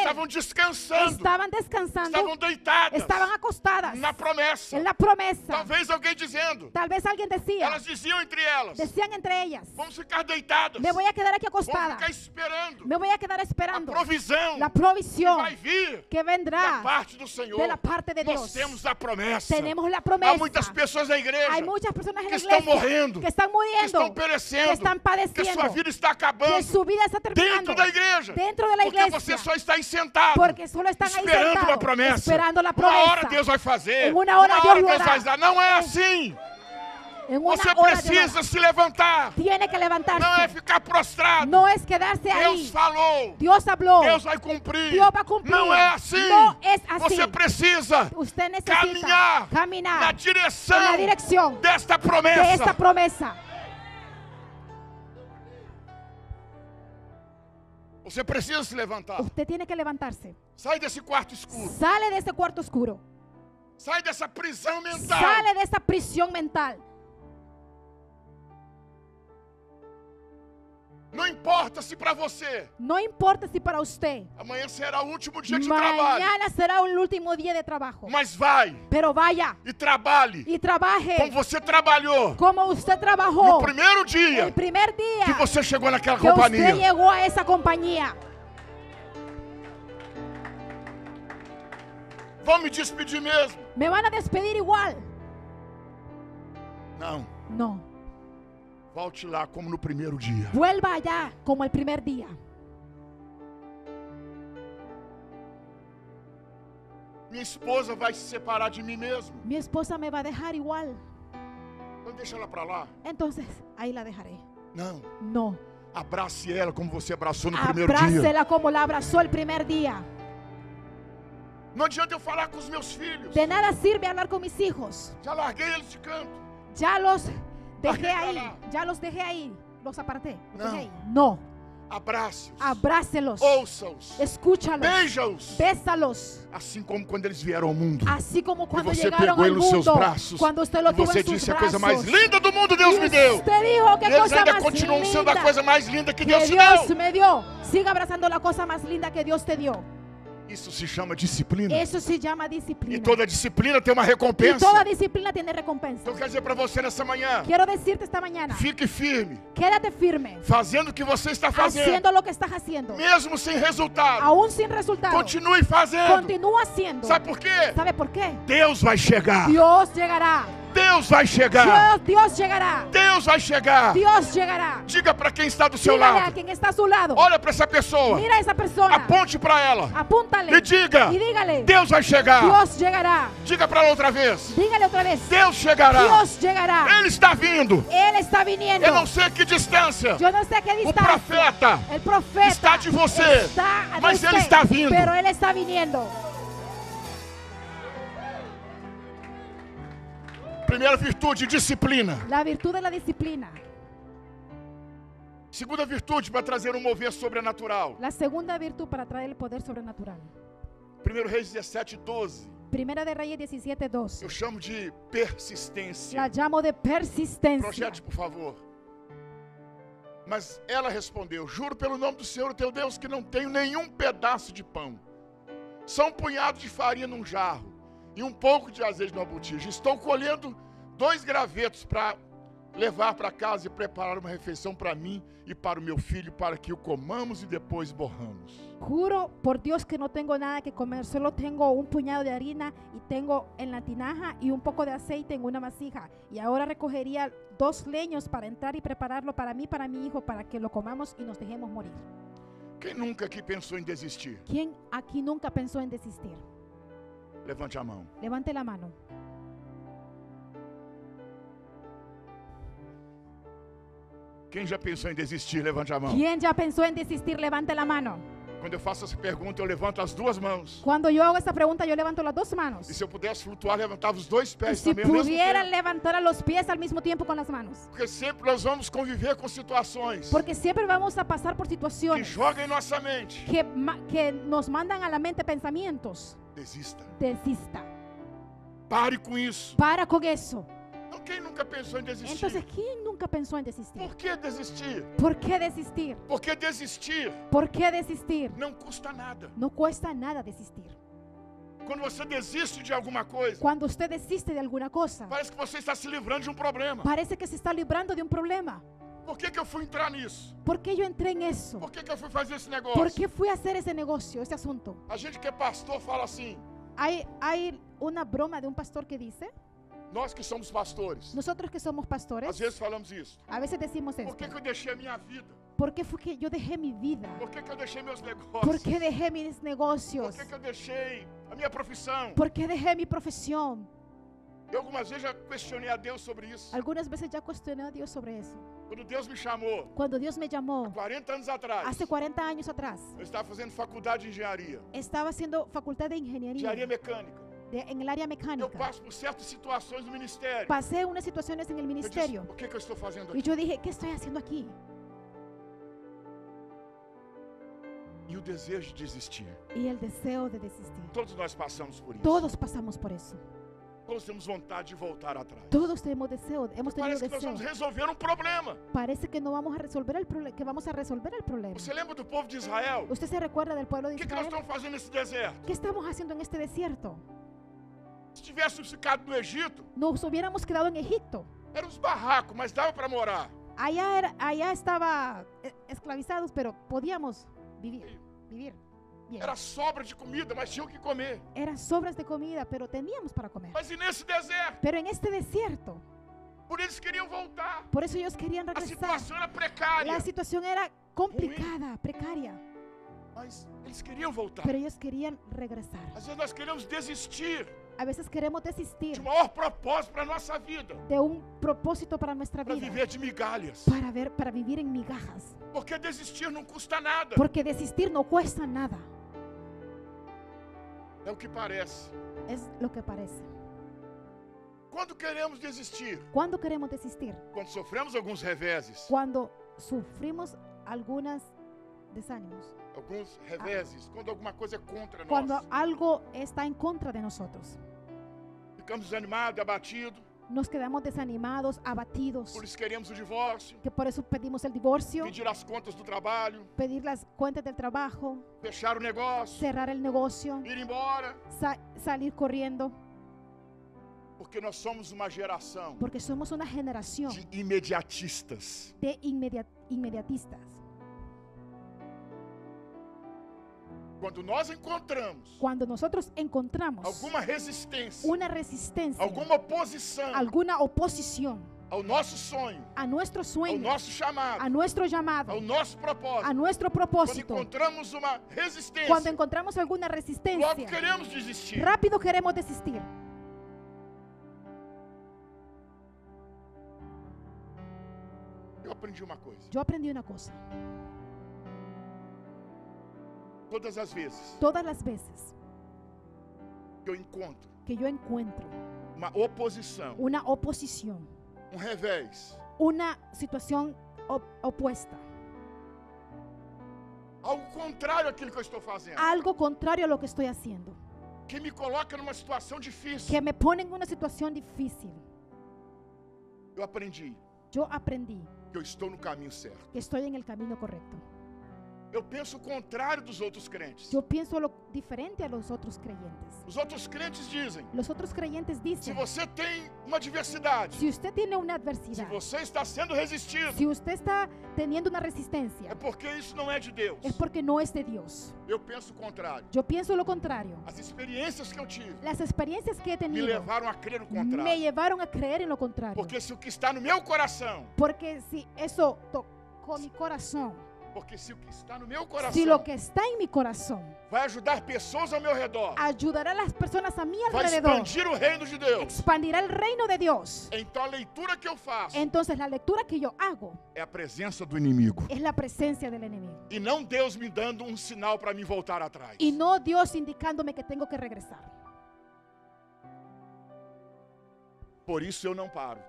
estavam descansando. Estavam deitadas. Estavam acostadas. Na promessa. Na promessa. Talvez alguém dizendo. Talvez alguém dizia. Elas diziam entre elas. Vamos ficar deitadas. Me voy a quedar aqui acostada. Vamos ficar esperando. Me voy a quedar esperando. esperando a provisão, la provisión que vai vir, que vendrá da parte do Senhor. De la parte de Dios. Nós temos a promessa. Tenemos la promesa. Há muitas pessoas na igreja que estão morrendo, que estão perecendo, que estão padecendo, que sua vida está acabando, que sua vida está terminando dentro da igreja, porque você só está aí sentado, esperando a promessa, Uma hora Deus vai fazer, uma hora Deus vai dar. Não é assim. Você precisa se levantar. Não é ficar prostrado. Não é quedar-se aí. Deus falou. Deus falou. Deus vai cumprir. Não é assim. Você precisa caminhar, na direção desta promessa. Você precisa se levantar. Você tem que levantar-se. Sai desse quarto escuro. Sale desse quarto escuro. Sai dessa prisão mental. Sale dessa prisão mental. Não importa se para você. Não importa se para você. Amanhã será o último dia de trabalho. Amanhã será o último dia de trabalho. Mas vai. Pero vaya. E trabalhe. E trabalhe. Como você trabalhou. Como você trabalhou. No primeiro dia. No primeiro dia. Que você chegou naquela companhia. Que você chegou a essa companhia. Vão me despedir mesmo. Me van a despedir igual. Não. Não. Volte lá como no primeiro dia. Vuelva allá como el primer día. Minha esposa vai se separar de mim mesmo. Minha esposa me vai deixar igual. Então deixa ela para lá. Então, aí la deixarei. Não. Não. Abrace ela como você abraçou no primeiro dia. Abrace ela como la abraçou el primer día. Não adianta eu falar com os meus filhos. De nada sirve hablar com mis hijos. Já larguei eles de canto. Já los apartei. Não. Abrace-os. Abrácelos. Ouça-os. Escúchalos. Beija-os. Béssalos. Assim como quando eles vieram ao mundo. Assim como quando você chegaram pegou ele nos seus braços. Quando você lo tomou em seus braços. Você disse a coisa mais linda do mundo Deus me deu. E eles ainda continuam sendo a coisa mais linda que Deus te deu. Deus me deu. Siga abraçando a coisa mais linda que Deus te deu. Isso se chama disciplina. Isso se chama disciplina. E toda disciplina tem uma recompensa. E toda disciplina tem recompensa. Então quero dizer para você nessa manhã. Quero dizer-te esta manhã. Fique firme. Quédate firme. Fazendo o que você está fazendo. Fazendo o que está fazendo. Mesmo sem resultado. Aún sem resultado. Continue fazendo. Continua sendo. Sabe por quê? Sabe por quê? Deus vai chegar. Deus chegará. Deus vai chegar. Deus chegará. Deus vai chegar. Deus chegará. Diga para quem está do seu lado. Quem está ao seu lado. Olha para essa pessoa. Mira essa pessoa. Aponte para ela. Apunta-lhe. E diga. E diga-lhe. Deus vai chegar. Deus chegará. Diga para ela outra vez. Diga-lhe outra vez. Deus chegará. Deus chegará. Ele está vindo. Ele está vindo. Eu não sei a que distância. Eu não sei a que distância. O profeta está de você. Está de mas você. Ele está vindo. Pero ele está vindo. Primeira virtude, disciplina. La virtud de la disciplina. Segunda virtude para trazer um mover sobrenatural. La segunda virtud para trazer o poder sobrenatural. 1 Reis 17:12. Primeira de Reis 17:12. Eu chamo de persistência. La chamo de persistência. Projete, por favor. Mas ela respondeu: juro pelo nome do Senhor teu Deus que não tenho nenhum pedaço de pão. Só um punhado de farinha num jarro. E um pouco de azeite numa botija. Estou colhendo 2 gravetos para levar para casa e preparar uma refeição para mim e para o meu filho, para que o comamos e depois morramos. Juro por Deus que não tenho nada que comer, só tenho um punhado de harina e tenho em la tinaja e um pouco de azeite em uma vasija. E agora recogeria 2 leños para entrar e prepará-lo para mim e para meu filho, para que lo comamos e nos deixemos morir. Quem nunca aqui pensou em desistir? Quem aqui nunca pensou em desistir? Levante a mão. Levante a mão. Quem já pensou em desistir, levante a mão. Quem já pensou em desistir, levante a mão. Quando eu faço essa pergunta, eu levanto as 2 mãos. Quando eu hago essa pergunta, eu levanto as 2 mãos. E se eu pudesse flutuar, levantava os 2 pés também ao mesmo tempo. Se pudiera levantar os pés ao mesmo tempo com as mãos. Porque sempre nós vamos conviver com situações. Porque sempre vamos a passar por situações. Que jogam em nossa mente. Que nos mandam à mente pensamentos. Desista. Desista. Pare com isso. Para com isso. Então quem nunca pensou em desistir? Então quem nunca pensou em desistir? Por que desistir? Por que desistir? Por que desistir? Por que desistir? Não custa nada. Não custa nada desistir. Quando você desiste de alguma coisa. Quando você desiste de alguma coisa. Parece que você está se livrando de um problema. Parece que se está livrando de um problema. Por que que eu fui entrar nisso? Por que eu entrei nisso? Por que que eu fui fazer esse negócio? Por que fui fazer esse negócio, esse assunto? A gente que é pastor fala assim. Há uma broma de um pastor que diz: nós que somos pastores. Nosotros que somos pastores. Às vezes falamos isso. A vezes decimos isso. Por que que eu deixei a minha vida? ¿Por qué fue que yo dejé mi vida? ¿Por qué que eu deixei meus negócios? ¿Por qué dejé mis negocios? ¿Por qué que eu deixei a minha profissão? ¿Por qué dejé mi profesión? Eu algumas vezes já questionei a Deus sobre isso. Algumas vezes já questionei a Deus sobre isso. Quando Deus me chamou. Quando Deus me chamou. Há 40 anos atrás. Há 40 anos atrás. Eu estava fazendo faculdade de engenharia. Estava fazendo faculdade de engenharia. Engenharia mecânica. En el área mecánica. Eu passo por certas situações no ministério. Passei umas situações no ministério. Disse, o que que eu estou fazendo aqui? E eu dije, o que estou fazendo aqui? E o desejo de desistir. E o desejo de desistir. Todos nós passamos por isso. Todos passamos por isso. Todos temos vontade de voltar atrás. Todos temos desejo. Parece que nós vamos resolver um problema. Parece que não vamos resolver o problema, que vamos a resolver o problema. Você lembra do povo de Israel? Você se recorda do povo de Israel? O que nós estamos fazendo nesse deserto? O que estamos fazendo neste deserto? Se tivéssemos ficado no Egito, nos hubiéramos quedado em Egito. Era uns barracos, mas dava para morar. Allá estava esclavizados, pero podíamos vivir. Bien. Era sobra de comida, mas tinha o que comer. Era sobras de comida, pero teníamos para comer. Mas e nesse deserto? Pero en este desierto. Por eles queriam voltar. Por isso eles queriam regressar. A situação era precária. A situação era complicada, precária. Mas eles queriam voltar. Pero eles queriam regressar. Às vezes nós queremos desistir. Às vezes queremos desistir. De um maior propósito para nossa vida. De um propósito para nossa vida. Para viver de migalhas. Para viver em migalhas. Porque desistir não custa nada. Porque desistir não custa nada. É o que parece. É o que parece. Quando queremos desistir? Quando queremos desistir? Quando sofremos alguns reveses. Quando sofremos algumas desânimos. Alguns reveses, quando alguma coisa é contra nós. Quando algo está em contra de nós. Ficamos desanimados, abatidos. Nos quedamos desanimados, abatidos. Por isso queremos o divórcio. Que por isso pedimos o divórcio. Pedir as contas do trabalho. Pedir as contas do trabalho. Fechar o negócio. Cerrar o negócio. Ir embora. Sair correndo. Porque nós somos uma geração. Porque somos uma geração de imediatistas. De imediatistas. Quando nós encontramos, alguma resistência, alguma oposição, ao nosso sonho, ao nosso chamado, ao nosso propósito, quando encontramos uma resistência, logo queremos desistir. Rápido queremos desistir. Eu aprendi uma coisa. Todas as vezes que eu encontro uma oposição, um revés, uma situação oposta, algo contrário àquilo que eu estou fazendo, que me coloca numa situação difícil, eu aprendi que eu estou no caminho certo, que estou no caminho correto. Eu penso o contrário dos outros crentes. Eu penso diferente aos outros crentes. Os outros crentes dizem. Se você tem uma adversidade. Se você está sendo resistido. Se você está tendo uma resistência. É porque isso não é de Deus. É porque não é de Deus. Eu penso o contrário. As experiências que eu tive. Me levaram a crer no contrário. Porque se o que está no meu coração. Porque se o que está no meu coração, vai ajudar pessoas ao meu redor, vai expandir o reino de Deus, então a leitura que eu faço, é a presença do inimigo, e não Deus me dando um sinal para me voltar atrás, e não Deus indicando-me que tenho que regressar. Por isso eu não paro.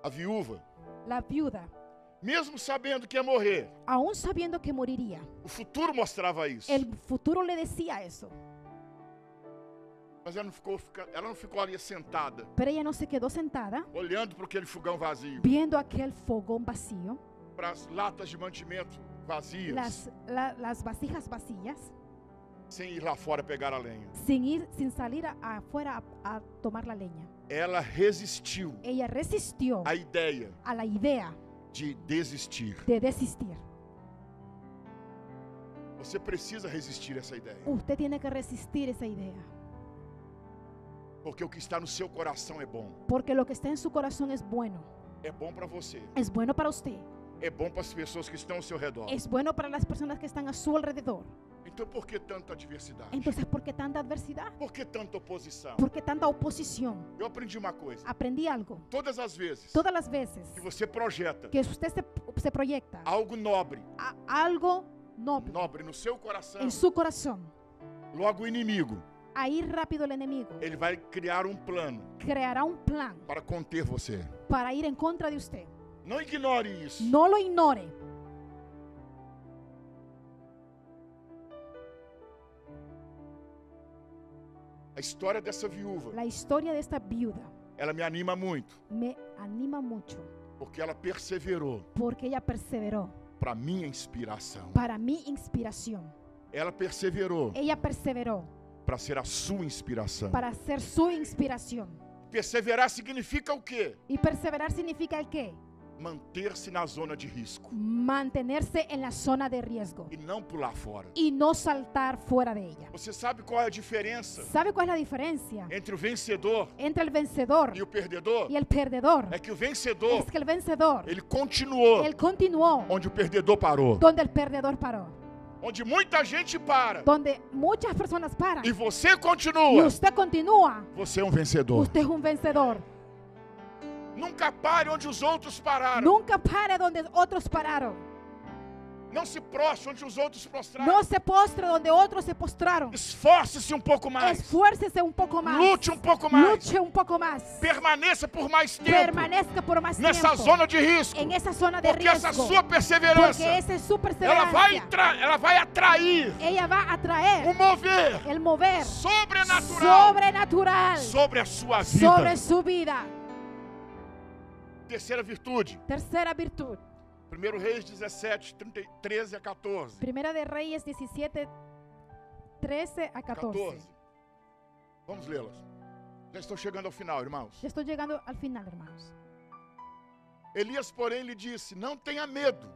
A viúva, mesmo sabendo que ia morrer, o futuro mostrava isso. El futuro le decía eso. Mas ela não ficou ali sentada. Pero ella no se quedó sentada. Olhando para aquele fogão vazio. Viendo aquel fogón vacío. Para as latas de mantimento vazias. Las vasijas vazias. sem ir lá fora pegar a lenha. Sem sair afuera a tomar a lenha. Ela resistiu. Ela resistiu. A ideia. A la idea de desistir. De desistir. Você precisa resistir essa ideia. Você tem que resistir essa ideia. Porque o que está no seu coração é bom. Porque o que está em seu coração é bom. É bom para você. É bom para você. É bom para as pessoas que estão ao seu redor. É bom para as pessoas que estão a seu redor. Então por que tanta adversidade? Então por que tanta adversidade? Por que tanta oposição? Por que tanta oposição? Eu aprendi uma coisa. Aprendi algo. Todas as vezes. Que você projeta. Que você se projeta. Algo nobre. Algo nobre. Nobre no seu coração. Em seu coração. Logo o inimigo. Aí rápido o inimigo. Ele vai criar um plano. Criará um plano para conter você. Para ir em contra de você. Não ignore isso. Não lo ignore. A história dessa viúva. A história desta viúva. Ela me anima muito. Me anima muito. Porque ela perseverou. Porque ela perseverou. Para minha inspiração. Para minha inspiração. Ela perseverou. Ela perseverou. Para ser a sua inspiração. Para ser sua inspiração. Perseverar significa o quê? E perseverar significa o quê? Manter-se na zona de risco. Manter-se na zona de risco. E não pular fora. E não saltar fora dela. Você sabe qual é a diferença? Sabe qual é a diferença? Entre o vencedor. Entre o vencedor. E o perdedor. E o perdedor. É que o vencedor. É que o vencedor. Ele continuou. Ele continuou. Onde o perdedor parou. Onde o perdedor parou. Onde muita gente para. Onde muitas pessoas param. E você continua. E você continua. Você é um vencedor. Você é um vencedor. Nunca pare onde os outros pararam. Nunca pare onde outros pararam. Não se prostre onde os outros prostraram. Não se postre onde outros se postraram. Esforce-se um pouco mais. Esforce-se um pouco mais. Lute um pouco mais. Lute um pouco mais. Permaneça por mais tempo. Permaneça por mais nessa tempo. Zona de risco. Em essa zona de porque risco. Essa sua perseverança. Porque essa é sua perseverança. Ela vai atrair. Ela vai atrair. O mover. El mover. Sobrenatural. Sobrenatural. Sobre a sua vida. Sobre sua vida. Terceira virtude. Terceira virtude. 1 Reis 17, 13 a 14. 1 de Reis 17, 13 a 14. Vamos lê-las. Já estou chegando ao final, irmãos. Já estou chegando ao final, irmãos. Elias, porém, lhe disse: não tenha medo.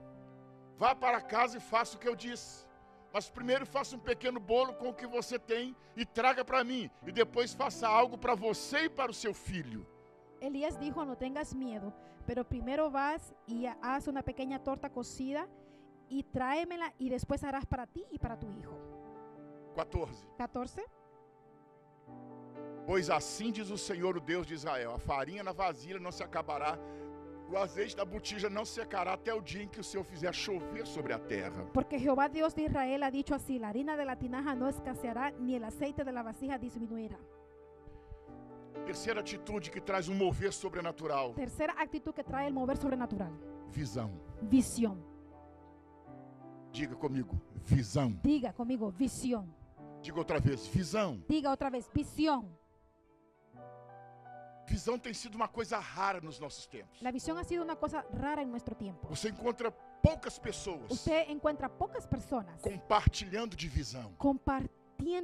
Vá para casa e faça o que eu disse. Mas primeiro faça um pequeno bolo com o que você tem e traga para mim. E depois faça algo para você e para o seu filho. Elías dijo: no tengas miedo, pero primero vas y haz una pequeña torta cocida y tráemela y después harás para ti y para tu hijo. 14. Pois assim diz o Senhor, o Deus de Israel, a farinha na vasilha não se acabará, o azeite da botija não secará até o dia em que o Senhor fizer chover sobre a terra. Porque Jehová Deus de Israel ha dicho así, la harina de la tinaja no escaseará, ni el aceite de la vasija disminuirá. Terceira atitude que traz um mover sobrenatural. Terceira atitude que traz o mover sobrenatural. Visão. Visão. Diga comigo, visão. Diga comigo, visão. Diga outra vez, visão. Diga outra vez, visão. Visão tem sido uma coisa rara nos nossos tempos. A visão ha sido uma coisa rara em nosso tempo. Você encontra poucas pessoas. Você encontra poucas pessoas compartilhando de visão.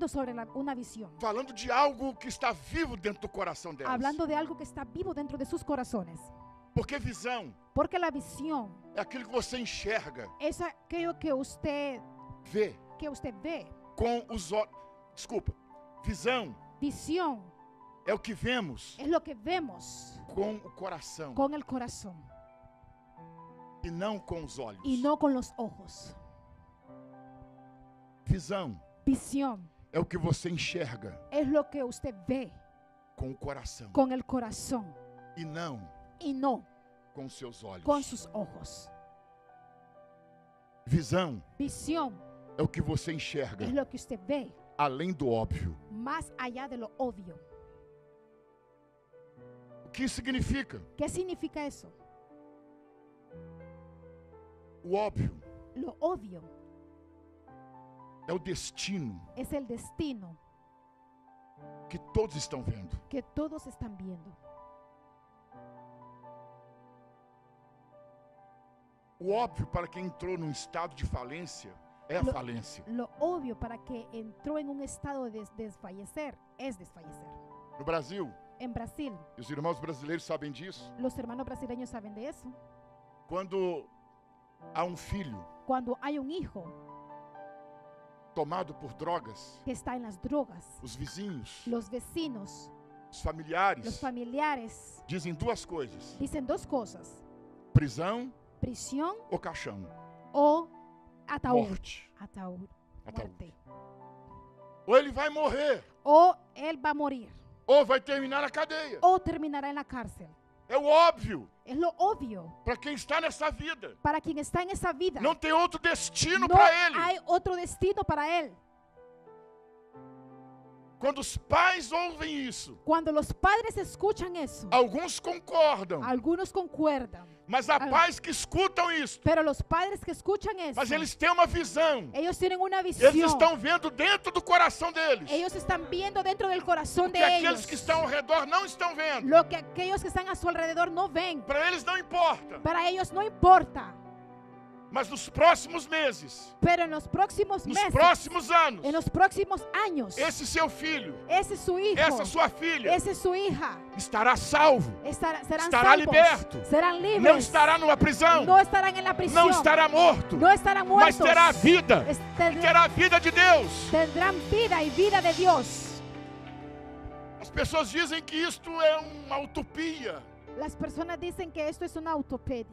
Sobre uma visão. Falando de algo que está vivo dentro do coração delas. Hablando de algo que está vivo dentro de seus corações. Porque visão? Porque a visão é aquilo que você enxerga. É aquilo que você vê. Que você vê com os olhos. Desculpa. Visão. Visão. É o que vemos. É o que vemos com o coração. Com o coração. E não com os olhos. E não com os olhos. Visão. Visión. É o que você enxerga. É o que você vê. Com o coração. Com o coração. E não. Com seus olhos. Com seus olhos. Visão. Visión. É o que você enxerga. É o que você vê. Além do óbvio. Más allá de lo óbvio. O que significa? Que significa isso? O óbvio. Lo óbvio. É o destino. É o destino que todos estão vendo. Que todos estão vendo. O óbvio para quem entrou num estado de falência é a falência. Lo obvio para que entrou em um estado de desfalecer é desfalecer. No Brasil. Em Brasil. E os irmãos brasileiros sabem disso. Os irmãos brasileiros sabem disso. Quando há um filho. Quando há um hijo. Tomado por drogas, que está nas drogas, os vizinhos, os vecinos, os familiares dizem duas coisas. Dizem duas coisas: prisão, prisão ou caixão, ou ataúde, morte. Ataúde, ataúde. Ou ele vai morrer, ou ele vai morrer, ou vai terminar na cadeia, ou terminará na cárcel. É o óbvio. É o óbvio. Para quem está nessa vida. Para quem está nessa vida. Não tem outro destino para ele. Não há outro destino para ele. Quando os pais ouvem isso. Quando os padres escutam isso. Alguns concordam. Alguns concordam. Mas há pais que escutam isso. Pero os padres que escutam isso. Mas eles têm uma visão. Eles têm uma visão. Eles estão vendo dentro do coração deles. Eles estão vendo dentro do coração deles. Porque aqueles que estão ao redor não estão vendo. Lo que aqueles que estão a seu redor não veem. Para eles não importa. Para eles não importa. Mas nos próximos meses, nos próximos anos, esse seu filho, esse seu hijo, essa sua filha, essa sua filha, estará salvo, estará liberto, não estará numa prisão, não estará na prisão, não estará morto, não estará morto, mas terá vida, terá a vida de Deus, terão vida e vida de Deus. As pessoas dizem que isto é uma utopia. As pessoas dizem que isto é uma utopia.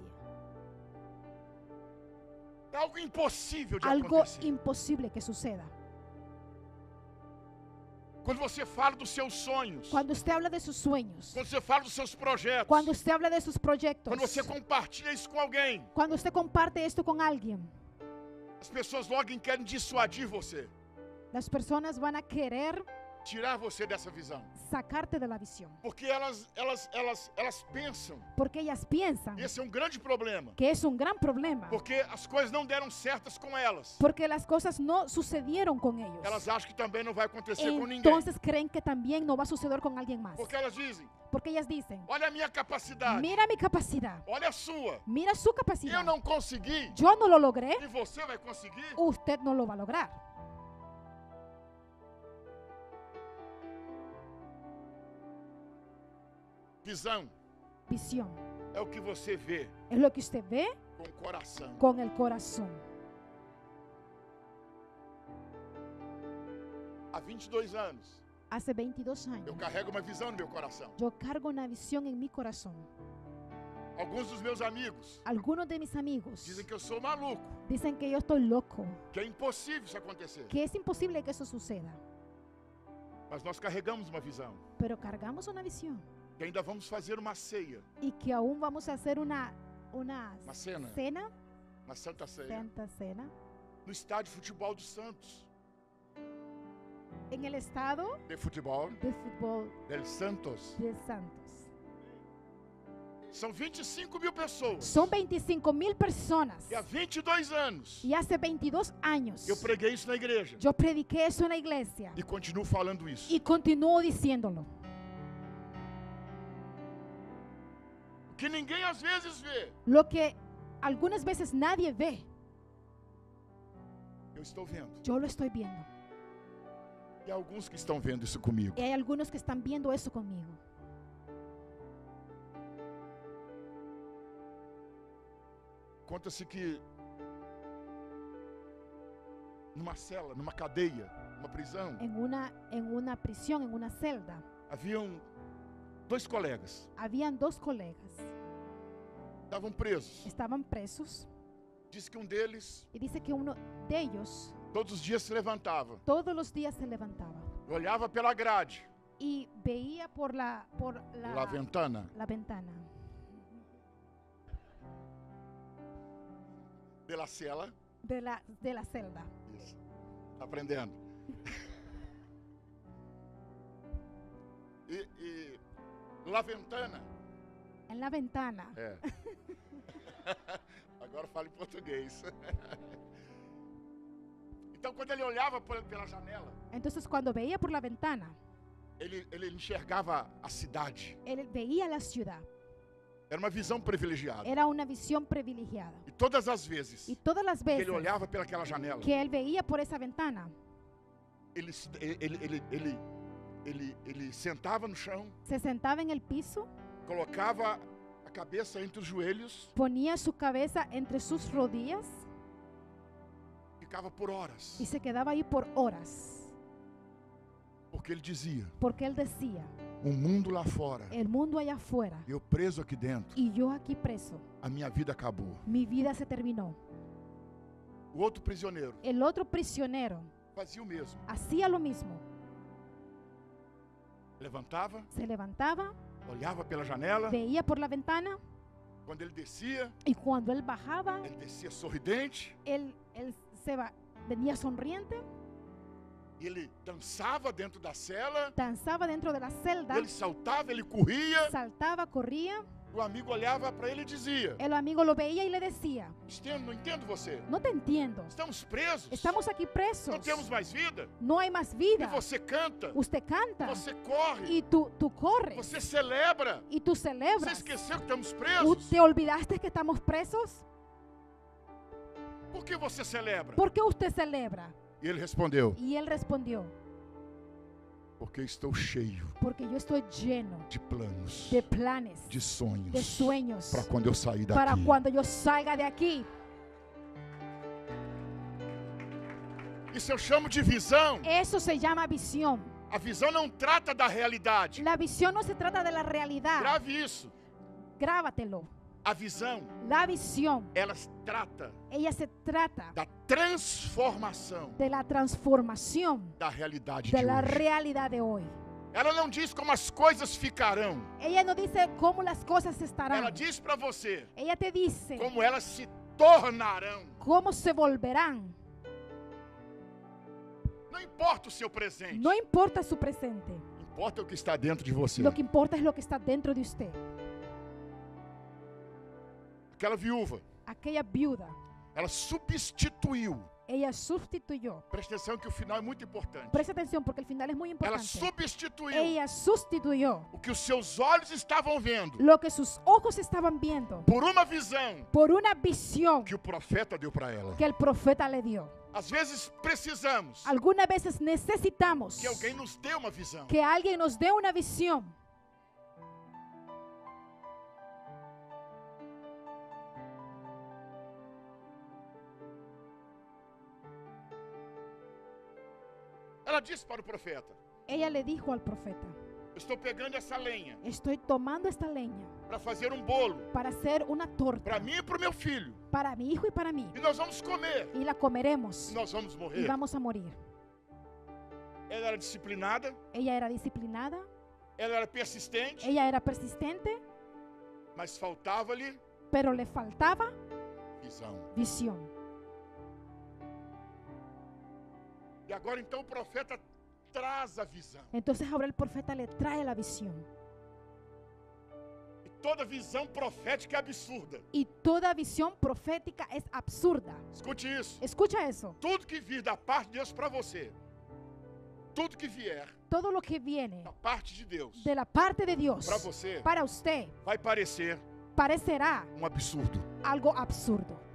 Algo impossível de acontecer. Algo impossível que suceda. Quando você fala dos seus sonhos. Quando você habla de seus sonhos. Quando você fala dos seus projetos. Quando você habla de seus projetos. Quando você compartilha isso com alguém. Quando você comparte isto com alguém. As pessoas logo querem dissuadir você. As pessoas vão querer tirar você dessa visão. Sacarte da visão. Porque elas pensam. Porque elas pensam. Esse é um grande problema. Que é um grande problema. Porque as coisas não deram certas com elas. Porque as coisas não sucederam com eles. Elas acham que também não vai acontecer com ninguém. Então creem que também não vai suceder com alguém mais. Porque elas dizem. Porque elas dizem. Olha a minha capacidade. Mira a minha capacidade. Olha a sua. Mira a sua capacidade. Eu não consegui. Eu não lo logrei. E você vai conseguir? Você não lo vai lograr. Visão. Visão. É o que você vê. É o que você vê. Com o coração. Com o coração. Há 22 anos. Há 22 anos. Eu carrego uma visão no meu coração. Eu cargo uma visão em meu coração. Alguns dos meus amigos. Algunos de mis amigos. Dizem que eu sou maluco. Dizem que eu estou louco. Que é impossível isso acontecer. Que é impossível que isso suceda. Mas nós carregamos uma visão. Pero cargamos uma visão. Que ainda vamos fazer uma ceia. E que aún vamos fazer uma cena. Cena. Uma santa ceia. Santa cena. No estádio de futebol do Santos. Em el estado de futebol. De futebol. Del Santos. De Santos. São 25 mil pessoas. São 25 mil pessoas. E há 22 anos. E há 22 anos. Eu preguei isso na igreja. Eu prediquei isso na igreja. E continuo falando isso. E continuo dizendo-lo. Que ninguém às vezes vê. Lo que algumas vezes nadie vê. Eu estou vendo. Eu lo estou vendo. E há alguns que estão vendo isso comigo. E há alguns que estão vendo isso comigo. Conta-se que numa cela, numa cadeia, numa prisão. Em uma prisão, em uma celda. Haviam dois colegas. Haviam dois colegas. Estavam presos. Estavam presos. Diz que um deles. E disse que um deles. Todos os dias se levantava. Todos os dias se levantava. Olhava pela grade. E veia por la ventana. La ventana. Pela cela. De la celda. Isso. Tá aprendendo. E La ventana. En la ventana. É. Agora fala em português. Então quando ele olhava pela janela. Então quando veia por la ventana. Ele enxergava a cidade. Ele veia a cidade. Era uma visão privilegiada. Era uma visão privilegiada. E todas as vezes que ele olhava pelaquela janela, que ele veia por essa ventana, ele sentava no chão, se sentava no piso, colocava a cabeça entre os joelhos, ponia sua cabeça entre suas rodillas, ficava por horas e se quedava aí por horas, porque ele dizia, o mundo lá fora, o mundo allá fora, eu preso aqui dentro, e eu aqui preso, a minha vida acabou, minha vida se terminou. O outro prisioneiro, fazia o mesmo, levantava, se levantava, olhava pela janela, veia por la ventana. Quando ele descia, e quando ele bajava, ele descia sorridente, ele se venia sorriente. Ele dançava dentro da cela, ele saltava, ele corria, o amigo olhava para ele e dizia, o amigo lo veia e lhe dizia, não entendo você, não te entendo, estamos presos, estamos aqui presos, não temos mais vida, não há mais vida, e você canta, você corre, e tu corres, você celebra, e tu celebras, você esqueceu que estamos presos, te olvidaste que estamos presos, por que você celebra? Por que você celebra? E ele respondeu, porque estou cheio, porque eu estou lleno de planos, de sonhos, para quando eu sair daqui. Para quando eu saia daqui. Isso eu chamo de visão. Isso se chama visão. A visão não trata da realidade. A visão não se trata da realidade. Grave isso. Grávatelo. A visão, ela se trata da transformação, da realidade de hoje. Ela não diz como as coisas ficarão. Ela não diz como as coisas estarão. Ela diz para você. Ela te diz como elas se tornarão. Como se volverão. Não importa o seu presente. Não importa seu presente. Importa o que está dentro de você. O que importa é o que está dentro de você. Aquela viúva, ela substituiu. Presta atenção que o final é muito importante. Ela substituiu. O que os seus olhos estavam vendo. Por uma visão. Que o profeta deu para ela. Às vezes precisamos. Algumas vezes necessitamos. Que alguém nos dê uma visão. Ela disse para o profeta. Estou pegando essa lenha. Estou tomando esta lenha. Para fazer um bolo. Para ser uma torta. Para mim e para o meu filho. Para meu filho e para mim. E nós vamos comer. E la comeremos. E nós vamos morrer. E vamos a morir. Ela era disciplinada. Ela era persistente. Mas faltava-lhe. Pero le faltava. Visão. E agora então o profeta traz a visão. Entonces ahora el profeta le trae la visión. E toda visão profética é absurda. Escute isso. Tudo que vir da parte de Deus para você. Tudo que vier. Todo lo que viene. Da parte de Deus. De la parte de Dios. Para você. Para usted. Vai parecer. Parecerá. Um absurdo. Algo absurdo.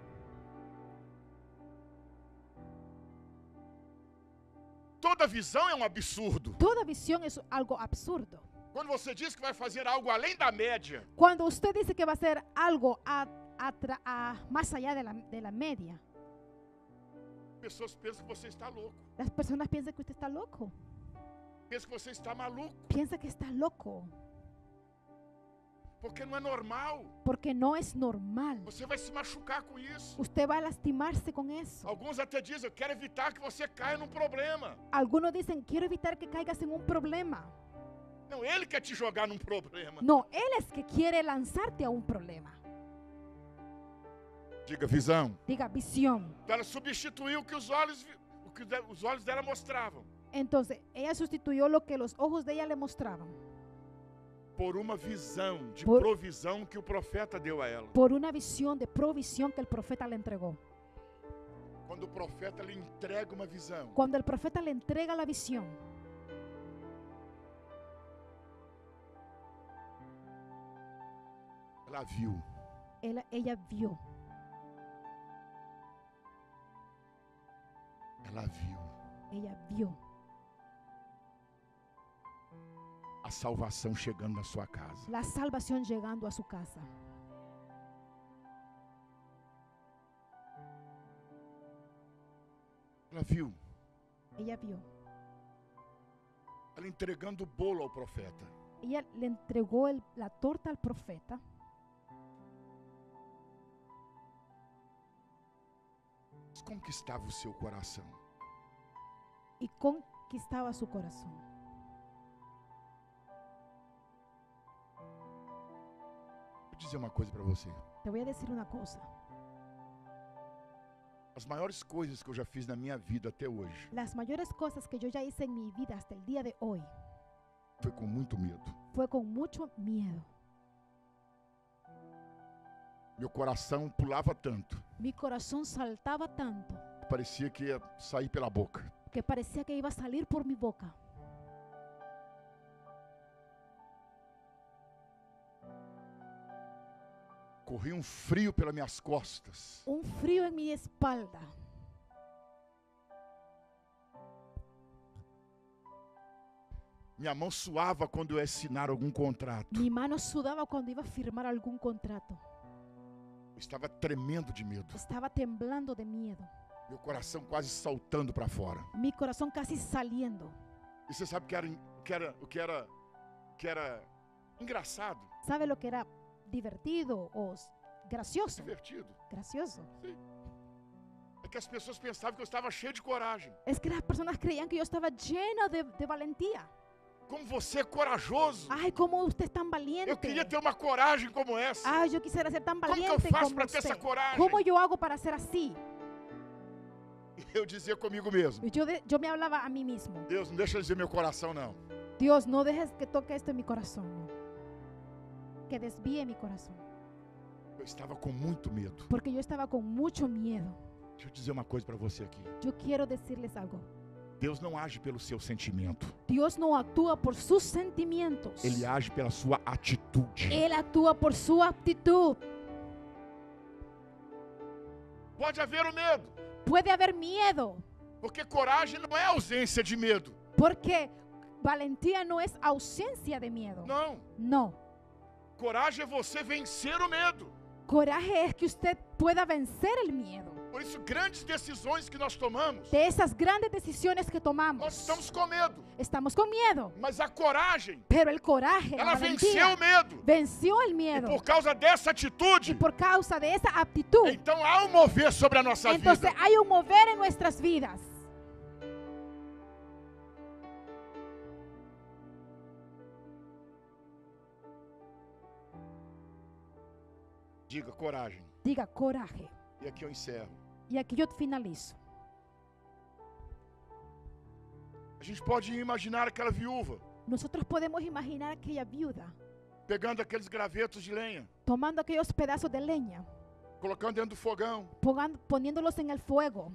Toda visão é um absurdo. Toda visão é algo absurdo. Quando você diz que vai fazer algo além da média. Quando você diz que vai fazer algo mais allá de la média. As pessoas pensam que você está louco. As pessoas pensam que você está louco. Pensam que você está maluco. Pensa que está louco. Porque não é normal. Porque não é normal. Você vai se machucar com isso. Você vai lastimar-se com isso. Alguns até dizem, eu quero evitar que você caia num problema. Alguns dizem, quero evitar que caigas em um problema. Não, ele quer te jogar num problema. Não, ele é que quer lançar-te a um problema. Diga visão. Diga visão. Então ela substituiu o que os olhos dela mostravam. Então, ela substituiu o que os olhos dela lhe mostravam. Por uma visão de provisão que o profeta deu a ela. Por uma visão de provisão que o profeta lhe entregou. Quando o profeta lhe entrega uma visão. Quando o profeta lhe entrega a visão. Ela viu. Ela viu. Ela viu. Ela viu. A salvação chegando na sua casa. A salvação chegando à sua casa. Ela viu. Ela viu. Ela entregando o bolo ao profeta. Ela le entregou a torta ao profeta. Como que estava o seu coração? E como que estava seu coração? Vou dizer uma coisa para você. Eu vou dizer uma coisa. As maiores coisas que eu já fiz na minha vida até hoje. As maiores coisas que eu já fiz em minha vida até o dia de hoje. Foi com muito medo. Foi com muito medo. Meu coração pulava tanto. Meu coração saltava tanto. Parecia que ia sair pela boca. Que parecia que ia sair por minha boca. Corria um frio pelas minhas costas. Um frio em minha espalda. Minha mão suava quando eu ia assinar algum contrato. Minha mão sudava quando eu ia firmar algum contrato. Estava tremendo de medo. Estava temblando de medo. Meu coração quase saltando para fora. Meu coração quase saliendo. E você sabe o que era engraçado? Sabe o que era divertido ou gracioso? Divertido. Gracioso. Sim. É que as pessoas pensavam que eu estava cheio de coragem. É que as pessoas creiam que eu estava lleno de valentia. Como você é corajoso. Ai, como você é tão valiente. Eu queria ter uma coragem como essa. Ai, eu quisiera ser tão valiente como você. Como que eu faço para ter essa coragem? Como eu hago para ser assim? Eu dizia comigo mesmo. Eu me falava a mim mesmo. Deus, não deixa eu dizer meu coração, não. Deus, não deixes que toque isto em meu coração. Que desvie meu coração. Eu estava com muito medo. Porque eu estava com muito medo. Deixa eu dizer uma coisa para você aqui. Eu quero dizer-lhes algo. Deus não age pelo seu sentimento. Deus não atua por seus sentimentos. Ele age pela sua atitude. Ele atua por sua atitude. Pode haver o medo. Pode haver medo. Porque coragem não é ausência de medo. Porque valentia não é ausência de medo. Não. Não. Coragem é você vencer o medo. Coragem é que você pueda vencer o medo. Por isso, grandes decisões que nós tomamos. Dessas grandes decisões que tomamos. Nós estamos com medo. Estamos com medo. Mas a coragem. Pero el coraje. Ela venceu o medo. Venceu o medo. E por causa dessa atitude. E por causa dessa atitude. Então há um mover sobre a nossa vida. Então há um mover em nossas vidas. Diga coragem. Diga coragem. E aqui eu encerro. E aqui eu finalizo. A gente pode imaginar aquela viúva. Nós podemos imaginar aquela viúva. Pegando aqueles gravetos de lenha. Tomando aqueles pedaços de lenha. Colocando dentro do fogão. Poniéndolos en el fuego.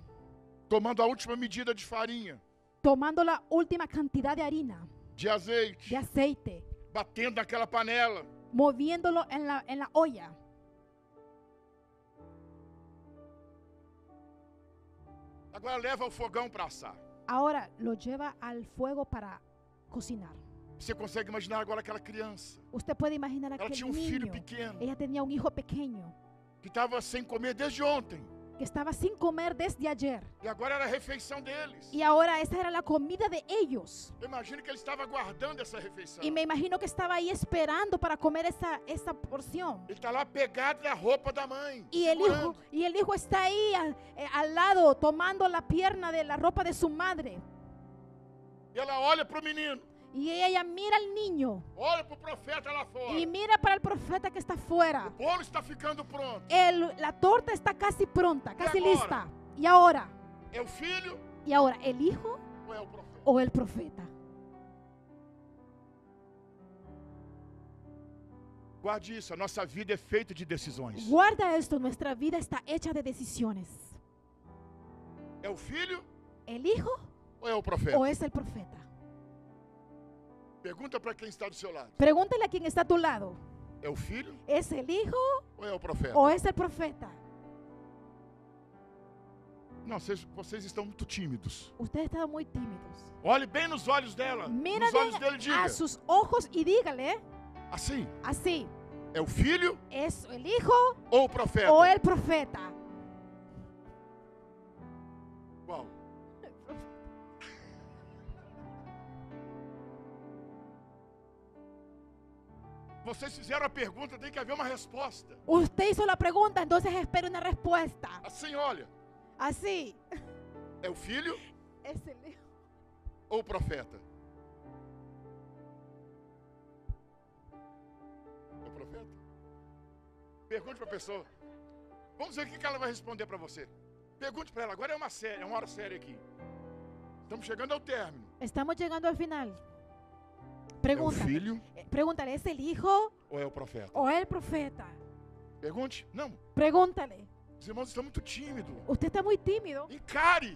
Tomando a última medida de farinha. Tomando a última quantidade de harina. De azeite. De aceite. Batendo naquela panela. Moviéndolo en la olla. Agora leva ao fogão para assar. Agora lo lleva ao fogo para cocinar. Você consegue imaginar agora aquela criança? Você pode imaginar aquele menino. Ela tinha um filho pequeno. Ela tinha um hijo pequeno. Que estava sem comer desde ontem. Que estava sem comer desde ayer. E agora era a refeição deles. E agora essa era a comida de ellos. Eu imagino que ele estava aguardando essa refeição. E me imagino que estava aí esperando para comer essa porção. Ele está lá pegado na roupa da mãe. E o hijo está aí al lado tomando a perna da roupa de sua madre. E ela olha para o menino. E ela mira o menino. Olha para o profeta lá fora. E mira para o profeta que está fora. O bolo está ficando pronto. A torta está quase pronta, quase lista. E agora? É o filho? E agora, o hijo? Ou é o profeta? Ou o profeta? Guarde isso, a nossa vida é feita de decisões. Guarda isto, nossa vida está hecha de decisões. É o filho? O hijo? Ou é o profeta? Ou é o profeta? Pergunta para quem está do seu lado. Pregúntale a quem está a tu lado. É o filho? É o hijo? Ou é o profeta? Ou é o profeta? Não, vocês estão muito tímidos. Vocês estão muito tímidos. Olhe bem nos olhos dela. Mira nos olhos dele e diga. A seus olhos e diga-lhe. Assim. Assim. É o filho? É o hijo? Ou o profeta? Ou é o profeta? Uau. Vocês fizeram a pergunta, tem que haver uma resposta. Usted hizo la pregunta, entonces espera una respuesta. Assim, olha. Assim. É o filho? É o filho. Ou o profeta? É o profeta? Pergunte para a pessoa. Vamos ver o que ela vai responder para você. Pergunte para ela. Agora é uma série, é uma hora séria aqui. Estamos chegando ao término. Estamos chegando ao final. Pregúntale, ¿es el hijo ou é o profeta? Ou é o profeta? Pergunte, não. Pregúntale. Os irmãos estão muito tímidos. Você está muito tímido. Encare,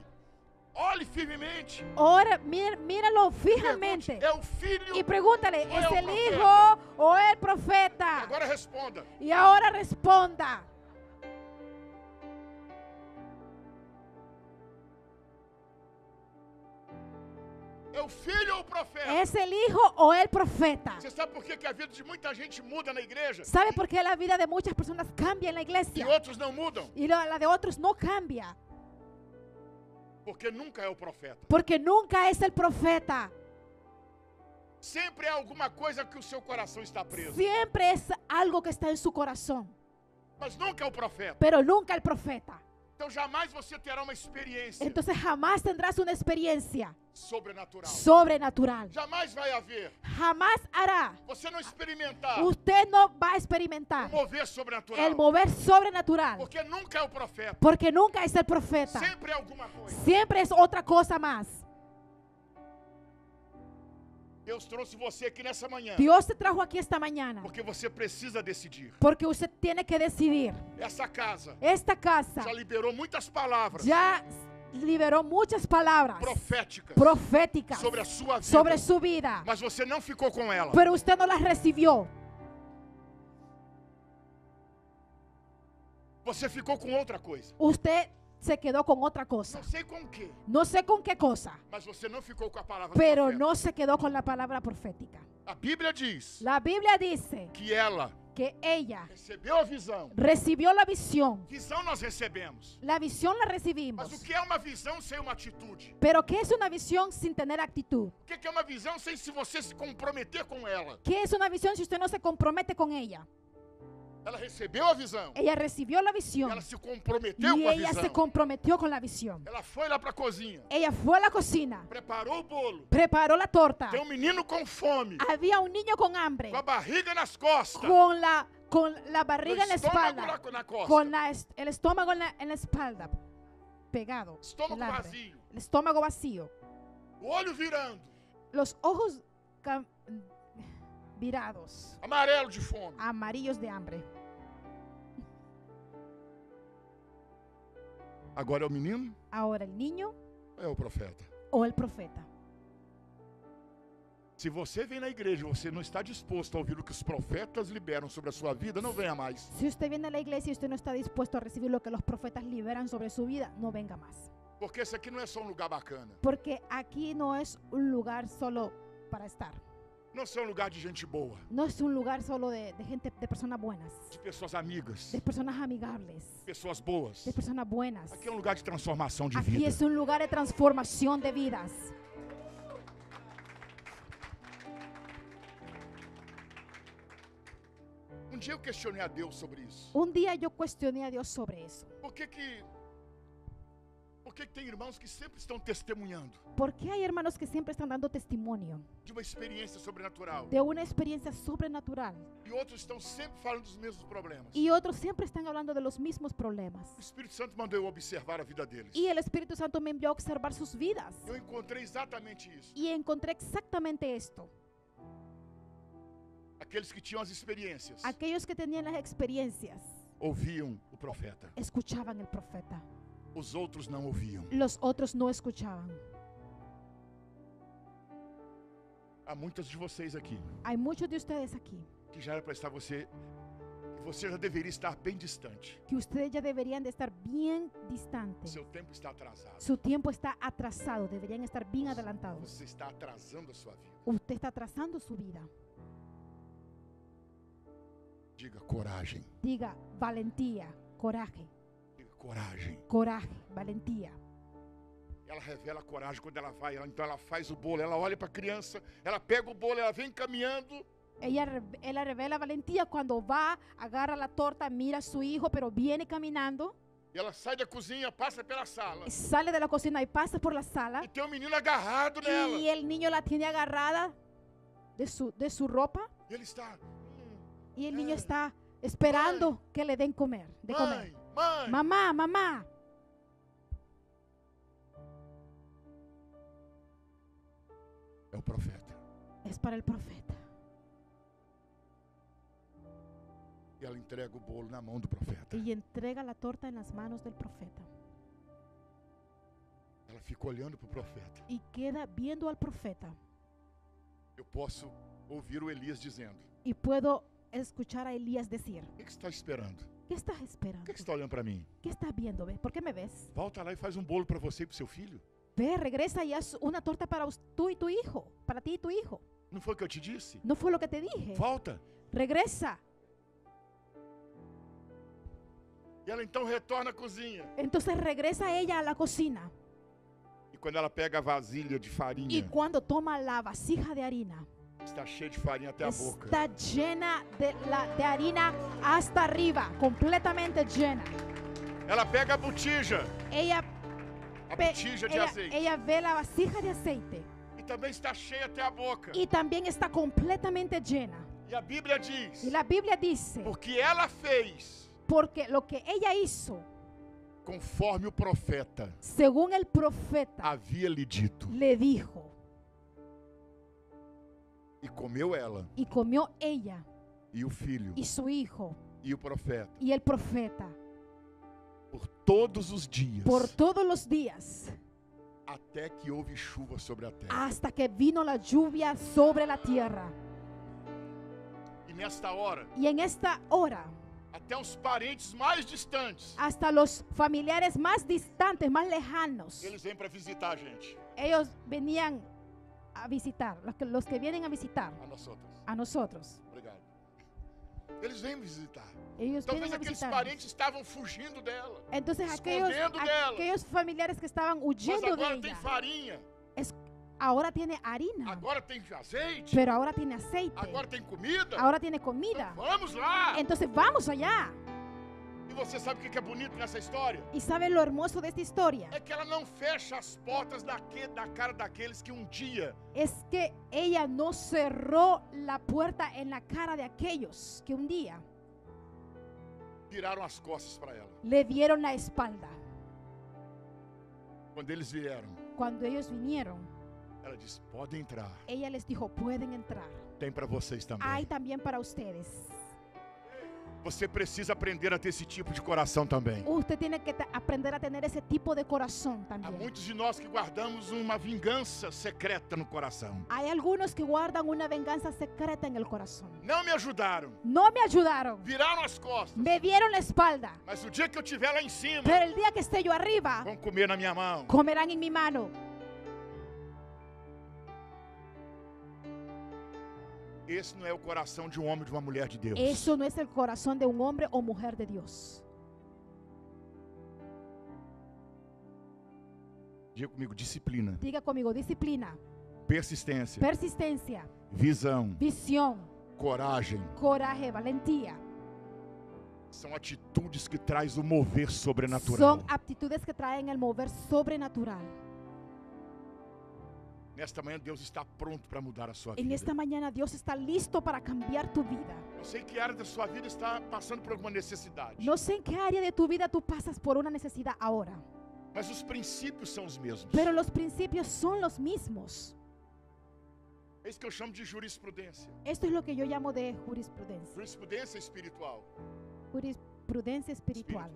olhe firmemente. Ora, míralo firmemente. Pergunte, é o filho? E pregúntale, ¿es el hijo ou é o profeta? E agora responda. E agora responda. É o filho ou o profeta? É o filho ou é o profeta? Você sabe por que a vida de muita gente muda na igreja? Sabe por que a vida de muitas pessoas cambia na igreja? E outros não mudam. E a de outros não cambia. Porque nunca é o profeta. Porque nunca é o profeta. Sempre é alguma coisa que o seu coração está preso. Sempre é algo que está em seu coração. Mas nunca é o profeta. Pero nunca é o profeta. Então jamais você terá uma experiência. Então jamais terás uma experiência sobrenatural. Sobrenatural. Jamais vai haver. Jamais hará. Você não experimentar. Você não vai experimentar. O mover sobrenatural. O mover sobrenatural. Porque nunca é o profeta. Porque nunca é o profeta. Sempre é alguma coisa. Sempre é outra coisa mais. Deus trouxe você aqui nessa manhã. Deus te trajo aqui esta manhã. Porque você precisa decidir. Porque você tem que decidir. Essa casa. Esta casa. Já liberou muitas palavras. Já liberou muitas palavras. Proféticas. Proféticas. Sobre a sua vida. Sobre sua vida. Mas você não ficou com ela. Pero você não las recebeu. Você ficou com outra coisa. Você se quedó con otra cosa. No sé con qué. No sé con qué cosa. Mas você não ficou com a palavra profética. Pero no se quedó con la palabra profética. A Bíblia diz. La Biblia dice. Que ella recebeu a visão. Recebeu a visão. Visão nós recebemos. La visão la recebemos. Mas o que é uma visão sem uma atitude? Pero que é uma visão sem ter atitude? O que é uma visão sem se você se comprometer com ela? Que é uma visão se você não se compromete com ela? Ela recebeu a visão. Ela recebeu a visão. Ela se comprometeu com a visão. Ela se comprometeu com a visão. Ela foi lá para a cozinha. Ela foi à cozinha. Preparou o bolo. Preparou a torta. Tem um menino com fome. Havia um ninho com hambre. Com a barriga nas costas. Com a barriga na espalda. Com o estômago na espalda. Pegado. Estômago vazio. Estômago vazio. O olho virando. Os olhos virados. Amarelo de fome. Amarillos de hambre. Agora é o menino? Agora é o niño? É o profeta. Ou é o profeta? Se você vem na igreja e você não está disposto a ouvir o que os profetas liberam sobre a sua vida, não venha mais. Se você vem na igreja e você não está disposto a receber o que os profetas liberam sobre a sua vida, não venha mais. Porque esse aqui não é só um lugar bacana. Porque aqui não é um lugar só para estar. Não é um lugar de gente boa. Não é um lugar só de pessoas boas. De pessoas amigas. De pessoas amigáveis. Pessoas boas. De pessoas boas. Aqui é um lugar de transformação de vida. Aqui é um lugar de transformação de vidas. Um dia eu questionei a Deus sobre isso. Um dia eu questionei a Deus sobre isso. Por que tem irmãos que sempre estão testemunhando? Porque há irmãos que sempre estão dando testemunho de uma experiência sobrenatural. De uma experiência sobrenatural. E outros estão sempre falando dos mesmos problemas. E outros sempre estão falando dos mesmos problemas. O Espírito Santo mandou eu observar a vida deles. E o Espírito Santo me enviou a observar suas vidas. Eu encontrei exatamente isso. E encontrei exatamente isto. Aqueles que tinham as experiências. Aqueles que tinham as experiências. Ouviam o profeta. Escuchavam o profeta. Os outros não ouviam. Os outros não escutavam. Há muitos de vocês aqui. Há muitos de vocês aqui que já era para estar você já deveria estar bem distante. Que vocês já deveriam de estar bem distantes. Seu tempo está atrasado. Seu tempo está atrasado, deveriam estar bem adelantados. Você está atrasando a sua vida. Você está atrasando sua vida. Diga coragem. Diga valentia, coragem. Diga coragem. Coragem, valentia. Ela revela coragem quando ela vai, então ela faz o bolo, ela olha para a criança, ela pega o bolo, ela vem caminhando. Ela revela valentia quando vai, agarra a torta, mira seu filho, pero viene caminhando. E ela sai da cozinha, passa pela sala. Sale da cozinha e passa por la sala. E tem um menino agarrado nela. E o menino la tiene agarrada de su roupa. E ele está. E o menino está esperando que lhe den comer, de comer. Mãe. Mamá. É o profeta. É para o profeta. E ela entrega o bolo na mão do profeta. E entrega a torta nas mãos do profeta. Ela fica olhando para o profeta. E queda vendo ao profeta. Eu posso ouvir o Elias dizendo. E puedo escuchar a Elias dizer. O que está esperando? O que está esperando? O que está olhando para mim? O que está vendo? Por que me vês? Volta lá e faz um bolo para você e para o seu filho. Ve, regressa e haz uma torta para tu e tu hijo, para ti e tu hijo. Não foi o que eu te disse? Não foi o que te dije. Volta. Regressa. E ela então retorna à cozinha. Então regressa ela à cozinha. E quando ela pega a vasilha de farinha. E quando toma a vasija de harina. Está cheia de farinha até a boca. Está llena de harina hasta arriba, completamente llena. Ela pega a botija. A botija de azeite. Ela vê a vasija de azeite. E também está cheia até a boca. E também está completamente llena. E a Bíblia diz. Porque ela fez. Porque lo que ella hizo, conforme o profeta, según el profeta, havia lhe dito, le dijo, e comeu ela, e comeu ella, e o filho, e seu hijo, e o profeta, e el profeta, por todos os dias, até que houve chuva sobre a terra, hasta que vino la lluvia sobre la tierra. E en esta hora, até os parentes mais distantes. Hasta los familiares mais distantes, mais lejanos. Eles vêm para visitar a gente. Eles veniam a visitar. Los que vienen a visitar. A nós. Obrigado. Eles vêm visitar. Talvez aqueles parentes estavam fugindo dela. Então, aqueles familiares que estavam fugindo dela. Mas agora tem farinha. Agora tem harina. Agora tem azeite. Pero agora tem azeite. Agora tem comida. Agora tem comida. Então vamos lá. Então vamos allá. E você sabe o que é bonito nessa história? E sabe o hermoso desta história? É que ela não fecha as portas da cara daqueles que um dia. É que ela não cerrou a porta na cara de aqueles que um dia viraram as costas para ela. Le dieron a espalda. Quando eles vieram. Ela disse, podem entrar. Ela les dijo, podem entrar. Tem para vocês também. Ai, também para vocês. Você precisa aprender a ter esse tipo de coração também. Você tem que aprender a ter esse tipo de coração também. Há muitos de nós que guardamos uma vingança secreta no coração. Há alguns que guardam uma vingança secreta no coração. Não me ajudaram. Viraram as costas. Me vieram a espalda. Mas o dia que eu estiver lá em cima. Pero o dia que esteja arriba. Vão comer na minha mão. Comerão em minha mão. Esse não é o coração de um homem ou de uma mulher de Deus. Isso não é o coração de um homem ou mulher de Deus. Diga comigo, disciplina. Persistência. Visão. Coragem, valentia. São atitudes que trazem o mover sobrenatural. Nesta manhã Deus está pronto para mudar a sua vida. Nesta manhã Deus está listo para cambiar tu vida. Não sei que área da sua vida está passando por alguma necessidade. Não sei em que área de tu vida tu passas por uma necessidade agora. Mas os princípios são os mesmos. Pero os princípios são os mesmos. É isso que eu chamo de jurisprudência. Esto es lo que yo llamo de jurisprudencia. Jurisprudência espiritual. Jurisprudência espiritual.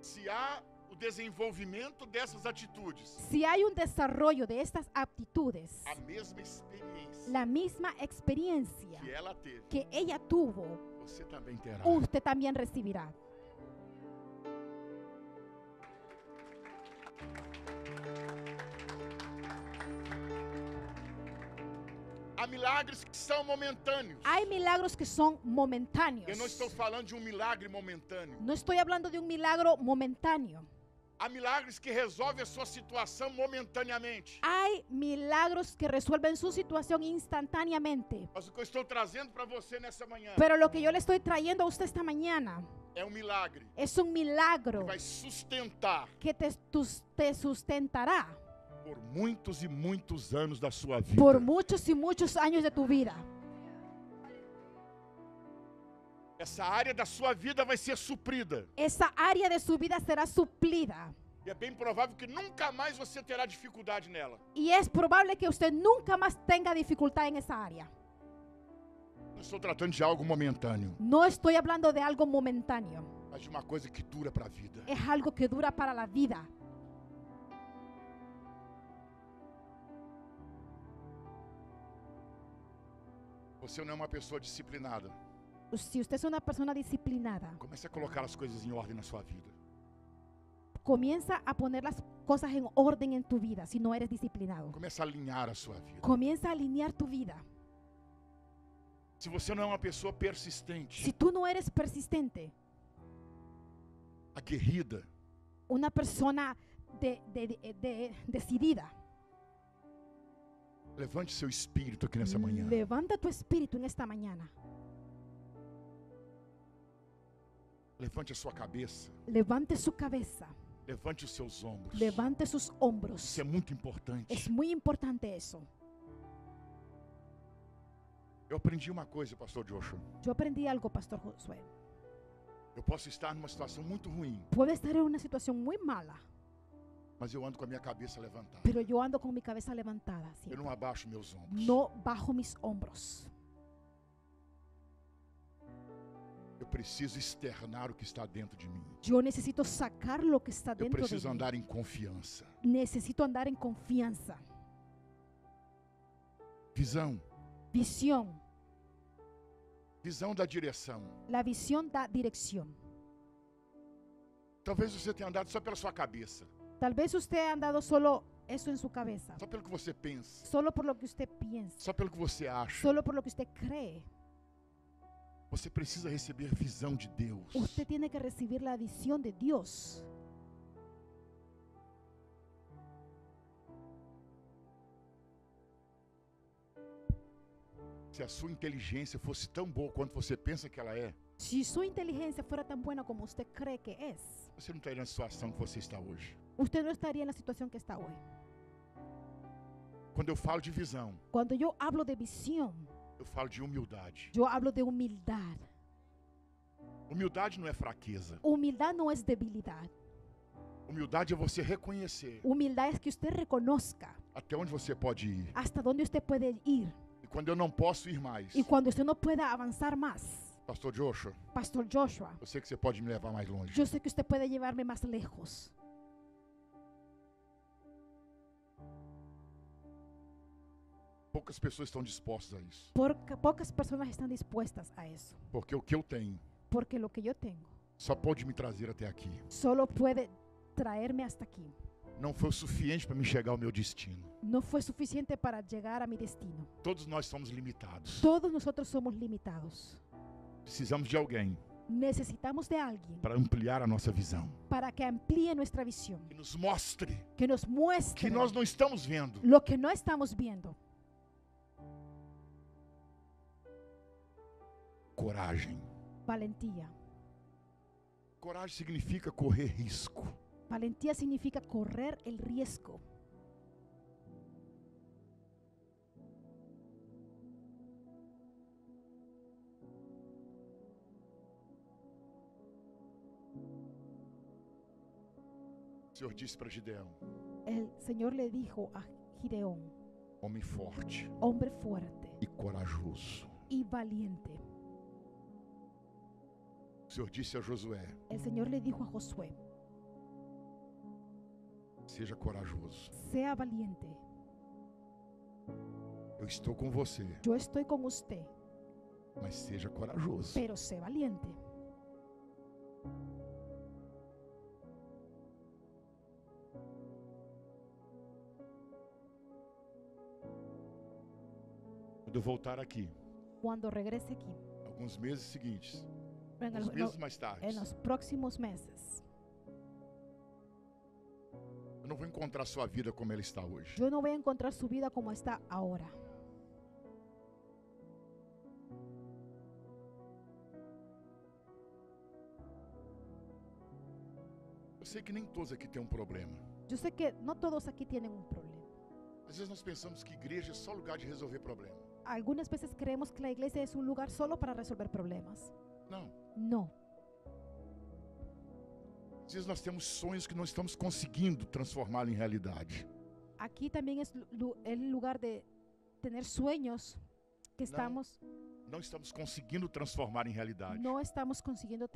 Se há o desenvolvimento dessas atitudes, si hay un desarrollo de estas aptitudes, a mesma experiência, la misma experiencia que ela teve, que ella tuvo, você também terá. Usted también recibirá. Há milagres que são momentâneos. Há milagres que são momentâneos. Eu não estou falando de um milagre momentâneo. Não estou falando de um milagre momentâneo. Há milagres que resolvem a sua situação momentaneamente. Há milagres que resolvem sua situação instantaneamente. Mas o que eu estou trazendo para você nessa manhã? Pero lo que yo le estoy trayendo a usted esta mañana. É um milagre. Es un milagro. Que vai sustentar. Que te sustentará. Por muitos e muitos anos da sua vida. Por muitos e muitos anos de tu vida. Essa área da sua vida vai ser suprida. Essa área de sua vida será suprida. E é bem provável que nunca mais você terá dificuldade nela. E é provável que você nunca mais tenha dificuldade nessa área. Não estou tratando de algo momentâneo. Não estou falando de algo momentâneo. Mas de uma coisa que dura para a vida. É algo que dura para a vida. Você não é uma pessoa disciplinada. Se você é uma pessoa disciplinada, comece a colocar as coisas em ordem na sua vida. Começa a pôr as coisas em ordem em tua vida, se não eres disciplinado. Começa a alinhar a sua vida. Começa a alinhar tua vida. Se você não é uma pessoa persistente. Se tu não eres persistente. Aguerrida. Uma pessoa decidida. Levante seu espírito aqui nessa manhã. Levanta tu espírito nesta manhã. Levante a sua cabeça. Levante sua cabeça. Levante os seus ombros. Levante seus ombros. Isso é muito importante. É muito importante isso. Eu aprendi uma coisa, Pastor Joshua. Eu aprendi algo, Pastor Josué. Eu posso estar numa situação muito ruim. Pode estar em uma situação muito mala. Mas eu ando com a minha cabeça levantada. Pero eu ando com minha cabeça levantada. Sempre. Eu não abaixo meus ombros. Não baixo meus ombros. Eu preciso externar o que está dentro de mim. Eu necessito sacar o que está dentro de mim. Eu preciso andar em confiança. Necessito andar em confiança. Visão. Visão. Visão da direção. La visión da direção. Talvez você tenha andado só pela sua cabeça. Talvez você tenha andado só isso em sua cabeça. Só pelo que você pensa. Só pelo que você pensa. Só pelo que você acha. Só pelo que você crê. Você precisa receber a visão de Deus. Você tem que receber a visão de Deus. Se a sua inteligência fosse tão boa quanto você pensa que ela é. Se sua inteligência fosse tão boa como você crê que é. Você não estaria na situação que você está hoje. Você não estaria na situação que está hoje. Quando eu falo de visão. Quando eu hablo de visão. Eu falo de humildade. Eu hablo de humildade. Humildade não é fraqueza. Humildade não é debilidade. Humildade é você reconhecer. Humildade é que você reconozca. Até onde você pode ir. Hasta onde você pode ir. E quando eu não posso ir mais. E quando você não pueda avançar mais. Pastor Joshua. Pastor Joshua. Eu sei que você pode me levar mais longe. Eu sei que você pode levar-me mais lejos. Poucas pessoas estão dispostas a isso. Poucas pessoas estão dispostas a isso. Porque o que eu tenho. Porque o que eu tenho. Só pode me trazer até aqui. Só pode trazer-me até aqui. Não foi o suficiente para me chegar ao meu destino. Não foi suficiente para chegar a meu destino. Todos nós somos limitados. Todos nós somos limitados. Precisamos de alguém. Necessitamos de alguém para ampliar a nossa visão. Para que amplie nossa visão. Que nos mostre. Que nos mostre. Que nós não estamos vendo. Lo que não estamos vendo. Coragem. Valentia. Coragem significa correr risco. Valentía significa correr el riesgo. O Senhor disse para Gideão. El Señor le dijo a Gideón. Homem forte. Hombre fuerte. E corajoso. E valiente. O Senhor disse a Josué. El Señor le dijo a Josué. Seja corajoso. Sea valiente. Eu estou com você. Eu estou com você. Mas seja corajoso. Pero sea valiente. Quando eu voltar aqui. Quando regresse aqui. Alguns meses seguintes. Alguns meses mais tarde. Nos próximos meses. Eu não vou encontrar sua vida como ela está hoje. Eu não vou encontrar sua vida como está agora. Eu sei que nem todos aqui têm um problema. Eu sei que não todos aqui têm um problema. Às vezes nós pensamos que igreja é só lugar de resolver problema. Algumas vezes creemos que a igreja é um lugar só para resolver problemas. Não. Não. Às vezes nós temos sonhos que não estamos conseguindo transformá-los em realidade. Aqui também é lugar de ter sonhos que estamos... Não estamos conseguindo transformar em realidade. Não estamos conseguindo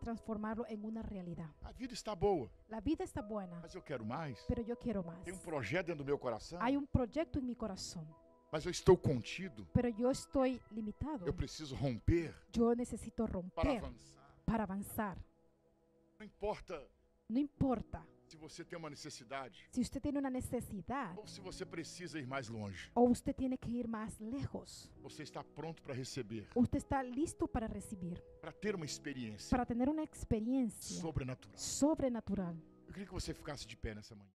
transformá-lo em uma realidade. A vida está boa. A vida está boa. Mas eu quero mais. Pero eu quero mais. Tem um projeto dentro do meu coração. Há um projeto em meu coração. Mas eu estou contido. Pero eu estou limitado. Eu preciso romper. Eu necessito romper. Para avançar. Para avançar. Não importa. Não importa. Se você tem uma necessidade. Se você tem uma necessidade. Ou se você precisa ir mais longe. Ou você tem que ir mais lejos. Você está pronto para receber. Você está listo para receber. Para ter uma experiência. Para ter uma experiência sobrenatural. Sobrenatural. Eu queria que você ficasse de pé nessa manhã.